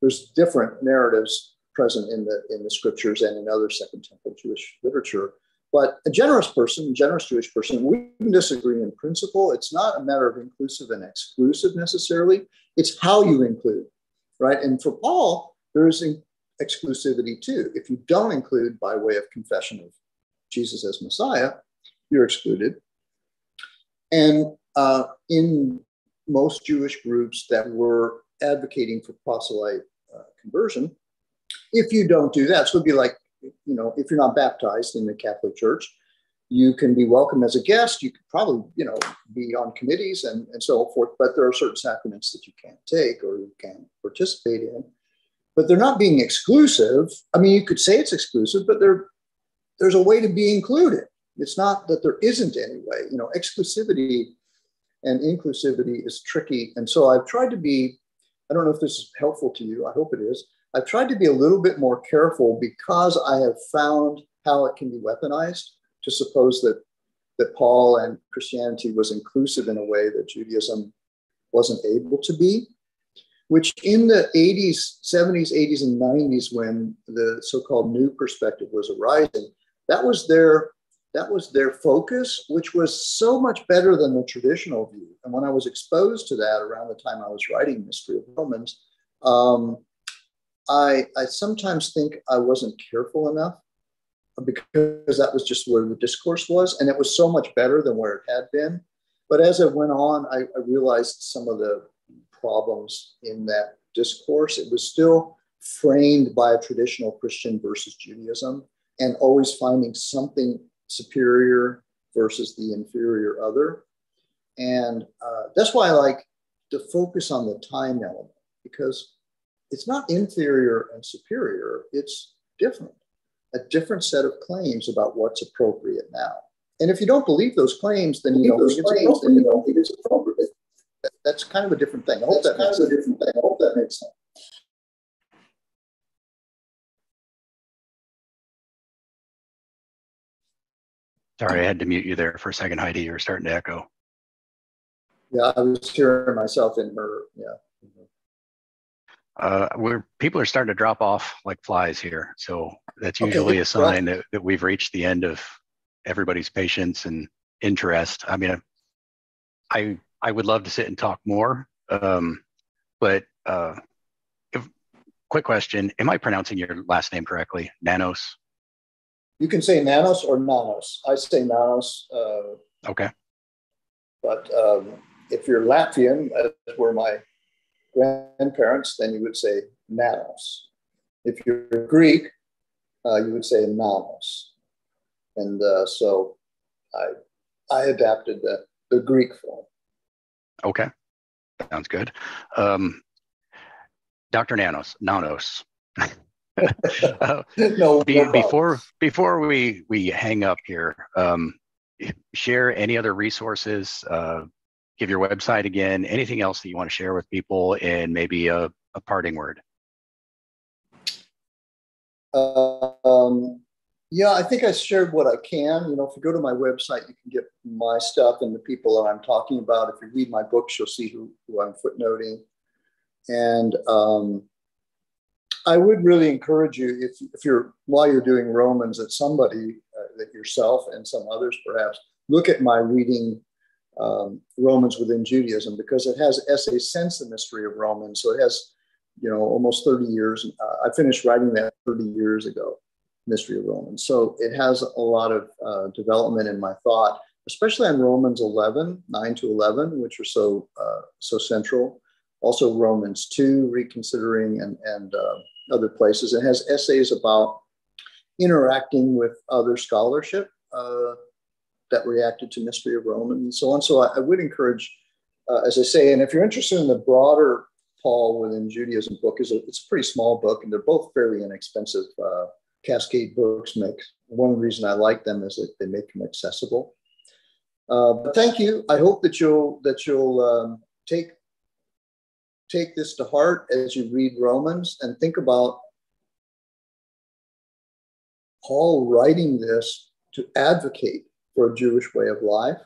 There's different narratives present in the scriptures and in other Second Temple Jewish literature. But a generous person, generous Jewish person, we can disagree in principle. It's not a matter of inclusive and exclusive necessarily. It's how you include, right? And for Paul, there is exclusivity too. If you don't include by way of confession of Jesus as Messiah, you're excluded. And in most Jewish groups that were advocating for proselyte conversion, if you don't do that, so it'd be like, you know, if you're not baptized in the Catholic Church, you can be welcome as a guest. You could probably, you know, be on committees and so forth, but there are certain sacraments that you can't take or you can't participate in. But they're not being exclusive. I mean, you could say it's exclusive, but there's a way to be included. It's not that there isn't any way. You know, exclusivity and inclusivity is tricky. And so I've tried to be, I don't know if this is helpful to you. I hope it is. I've tried to be a little bit more careful because I have found how it can be weaponized to suppose that Paul and Christianity was inclusive in a way that Judaism wasn't able to be, which in the 80s, 70s, 80s, and 90s, when the so-called new perspective was arising, that was their focus, which was so much better than the traditional view. And when I was exposed to that around the time I was writing Mystery of Romans, I sometimes think I wasn't careful enough because that was just where the discourse was. And it was so much better than where it had been. But as I went on, I realized some of the problems in that discourse. It was still framed by a traditional Christian versus Judaism and always finding something superior versus the inferior other. And that's why I like to focus on the time element, because it's not inferior and superior, it's different, a different set of claims about what's appropriate now. And if you don't believe those claims, then you don't think it's appropriate. That's kind of a different thing. I hope that makes sense. I hope that makes sense. Sorry, I had to mute you there for a second, Heidi. You were starting to echo. Yeah, I was hearing myself in her. Yeah. People are starting to drop off like flies here. So that's usually a sign that we've reached the end of everybody's patience and interest. I mean, I would love to sit and talk more, but quick question. Am I pronouncing your last name correctly? Nanos? You can say Nanos or Nanos. I say Nanos. Okay. But if you're Latvian, as were my grandparents, then you would say Nanos. If you're Greek, you would say Nanos. And so I adapted the Greek form. Okay, sounds good. Dr. Nanos. Before we hang up here, share any other resources, give your website again, anything else that you want to share with people, and maybe a parting word. Yeah, I think I shared what I can. You know, if you go to my website, you can get my stuff and the people that I'm talking about. If you read my books, you'll see who I'm footnoting. And I would really encourage you, if you're, while you're doing Romans, that somebody, that yourself and some others perhaps, look at my reading Romans within Judaism, because it has essays since the Mystery of Romans. So it has, you know, almost 30 years. I finished writing that 30 years ago, Mystery of Romans. So it has a lot of development in my thought, especially on Romans 11, 9 to 11, which are so central. Also Romans 2, reconsidering and other places. It has essays about interacting with other scholarship that reacted to Mystery of Romans and so on. So I would encourage, as I say, and if you're interested in the broader Paul within Judaism book is it's a pretty small book, and they're both fairly inexpensive. Cascade Books makes. One reason I like them is that they make them accessible. But thank you. I hope that you'll take this to heart as you read Romans and think about Paul writing this to advocate for a Jewish way of life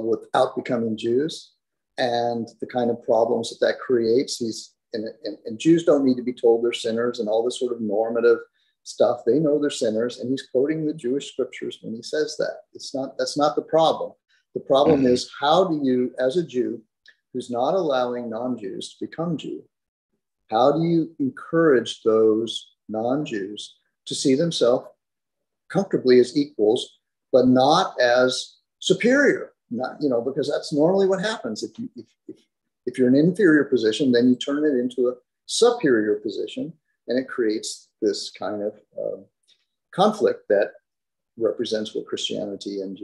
without becoming Jews, and the kind of problems that creates. And Jews don't need to be told they're sinners and all this sort of normative stuff. They know they're sinners, and he's quoting the Jewish scriptures when he says that. That's not the problem. The problem is, how do you, as a Jew who's not allowing non-Jews to become Jew, how do you encourage those non-Jews to see themselves comfortably as equals, but not as superior? Not, you know, because that's normally what happens. If you're in an inferior position, then you turn it into a superior position, and it creates this kind of conflict that represents what Christianity and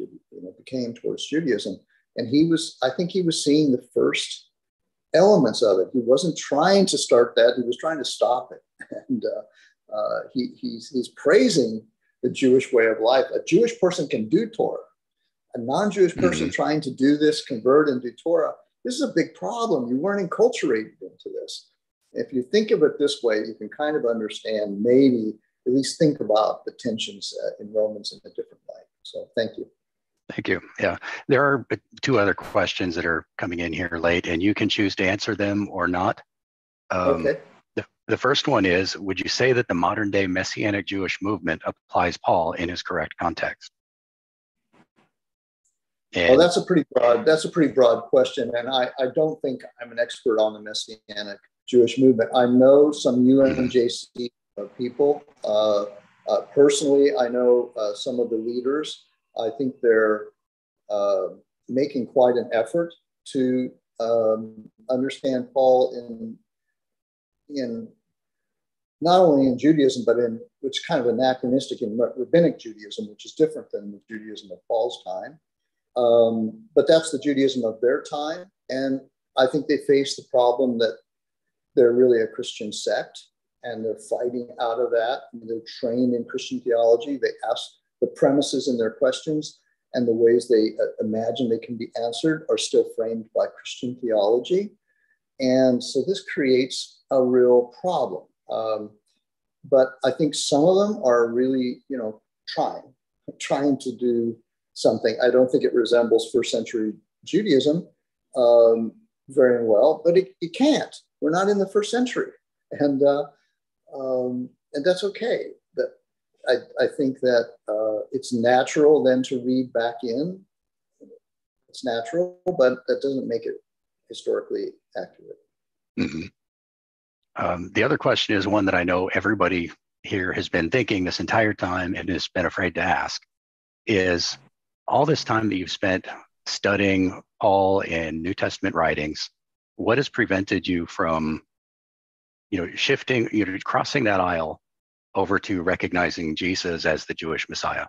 became towards Judaism. And he was, I think he was seeing the first elements of it. He wasn't trying to start that. He was trying to stop it. And he's praising the Jewish way of life. A Jewish person can do Torah. A non-Jewish person trying to do this, convert and do Torah, this is a big problem. You weren't enculturated into this. If you think of it this way, you can kind of understand, maybe at least think about the tensions in Romans in a different light. So thank you. Thank you. Yeah, there are two other questions that are coming in here late, and you can choose to answer them or not. Okay. The first one is, would you say that the modern day Messianic Jewish movement applies Paul in his correct context? Well, that's a pretty broad question, and I don't think I'm an expert on the Messianic Jewish movement. I know some UMJC people. Personally, I know some of the leaders. I think they're making quite an effort to understand Paul in not only in Judaism, but in which kind of anachronistic in rabbinic Judaism, which is different than the Judaism of Paul's time. But that's the Judaism of their time. And I think they face the problem that they're really a Christian sect, and they're fighting out of that. They're trained in Christian theology. They ask the premises in their questions, and the ways they imagine they can be answered are still framed by Christian theology. And so this creates a real problem. But I think some of them are really, you know, trying to do something. I don't think it resembles first century Judaism very well, but it can't. We're not in the first century, and that's okay. But I think that it's natural then to read back in. It's natural, but that doesn't make it historically accurate. Mm-hmm. The other question is one that I know everybody here has been thinking this entire time and has been afraid to ask is, all this time that you've spent studying Paul and New Testament writings, what has prevented you from, you know, shifting, you know, crossing that aisle over to recognizing Jesus as the Jewish Messiah?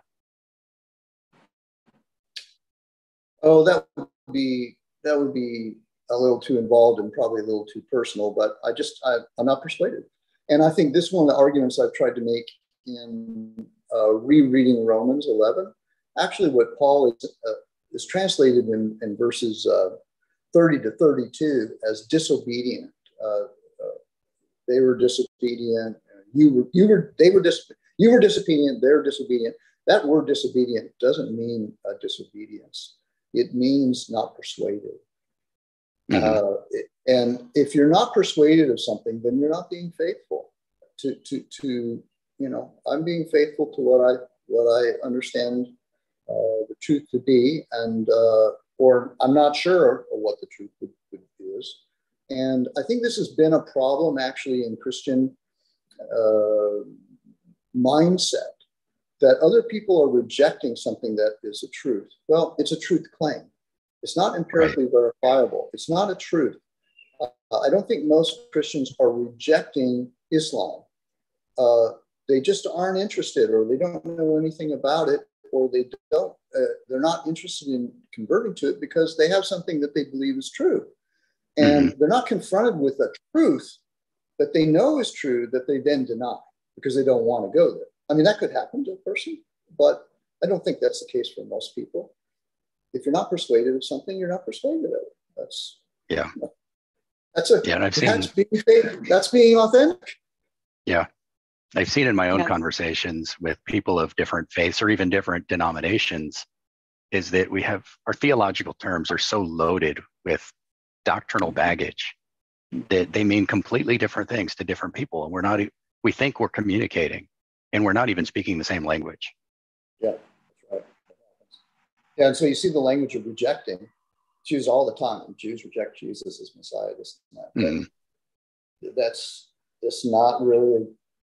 Oh, that would be a little too involved and probably a little too personal, but I'm not persuaded. And I think this is one of the arguments I've tried to make in rereading Romans 11. Actually, what Paul is translated in verses 30 to 32 as disobedient. They were disobedient. You were disobedient. They're disobedient. That word disobedient doesn't mean disobedience. It means not persuaded. Mm-hmm. And if you're not persuaded of something, then you're not being faithful. To you know, I'm being faithful to what I understand the truth to be, and or I'm not sure of what the truth is. And I think this has been a problem actually in Christian mindset, that other people are rejecting something that is a truth. Well, it's a truth claim. It's not empirically verifiable. It's not a truth. I don't think most Christians are rejecting Islam. They just aren't interested, or they don't know anything about it, or they don't, they're not interested in converting to it because they have something that they believe is true. And they're not confronted with the truth that they know is true that they then deny because they don't want to go there. I mean, that could happen to a person, but I don't think that's the case for most people. If you're not persuaded of something, you're not persuaded of it. That's being authentic. Yeah. I've seen in my own conversations with people of different faiths or even different denominations is that we have our theological terms are so loaded with doctrinal baggage that they mean completely different things to different people. And we think we're communicating and we're not even speaking the same language. Yeah, that's right. Yeah, and so you see the language of rejecting Jews all the time. Jews reject Jesus as Messiah, this and that. Mm-hmm. That's not really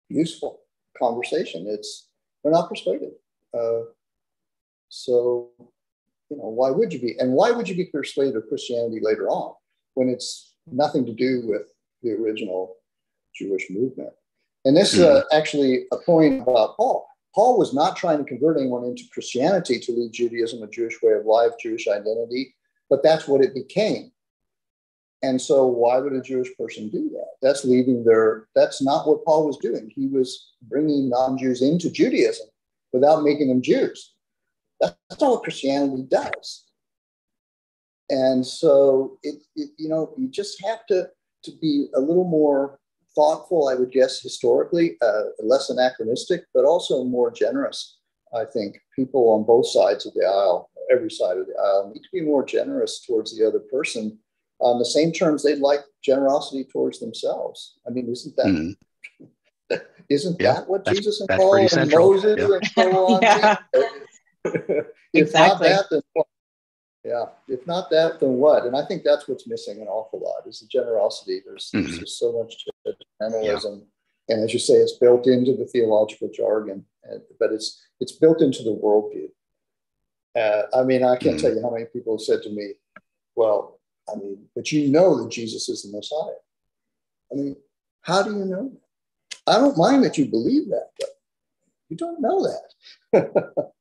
useful conversation. They're not persuaded. So, you know, why would you be? And why would you be persuaded of Christianity later on when it's nothing to do with the original Jewish movement? And this is actually a point about Paul. Paul was not trying to convert anyone into Christianity to lead Judaism, a Jewish way of life, Jewish identity, but that's what it became. And so why would a Jewish person do that? That's not what Paul was doing. He was bringing non-Jews into Judaism without making them Jews. That's not what Christianity does. And so, you just have to be a little more thoughtful, I would guess, historically, less anachronistic, but also more generous. I think people on both sides of the aisle, every side of the aisle, need to be more generous towards the other person on the same terms they'd like generosity towards themselves. I mean, isn't that what Jesus and Paul and Moses and so on? If not that, then what? And I think that's what's missing an awful lot is the generosity. There's just so much judgmentalism, and as you say, it's built into the theological jargon, but it's built into the worldview. I mean, I can't tell you how many people have said to me, "Well, I mean, but you know that Jesus is the Messiah." I mean, how do you know that? I don't mind that you believe that, but you don't know that.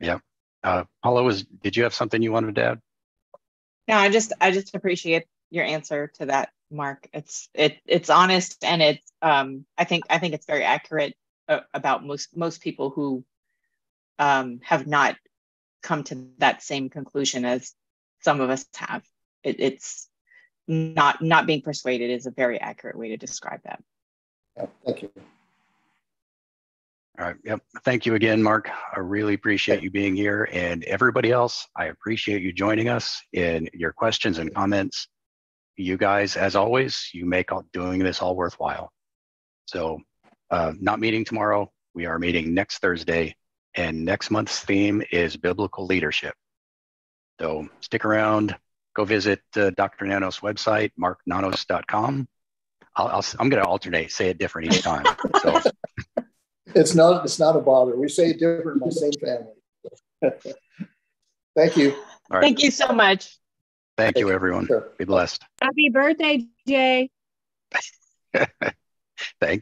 Yeah. Paula, did you have something you wanted to add? No, I just appreciate your answer to that, Mark. It's honest, and it's I think it's very accurate about most people who have not come to that same conclusion as some of us have. It's not being persuaded is a very accurate way to describe that. Yeah, thank you. All right. Yep. Thank you again, Mark. I really appreciate you being here, and everybody else, I appreciate you joining us in your questions and comments. You guys, as always, you make doing this all worthwhile. So not meeting tomorrow. We are meeting next Thursday, and next month's theme is biblical leadership. So stick around, go visit Dr. Nanos' website, marknanos.com. I'm going to alternate, say it different each time. So. It's not a bother. We say it different in my same family. Thank you. All right. Thank you so much. Thank you, everyone. Sure. Be blessed. Happy birthday, Jay. Thank you.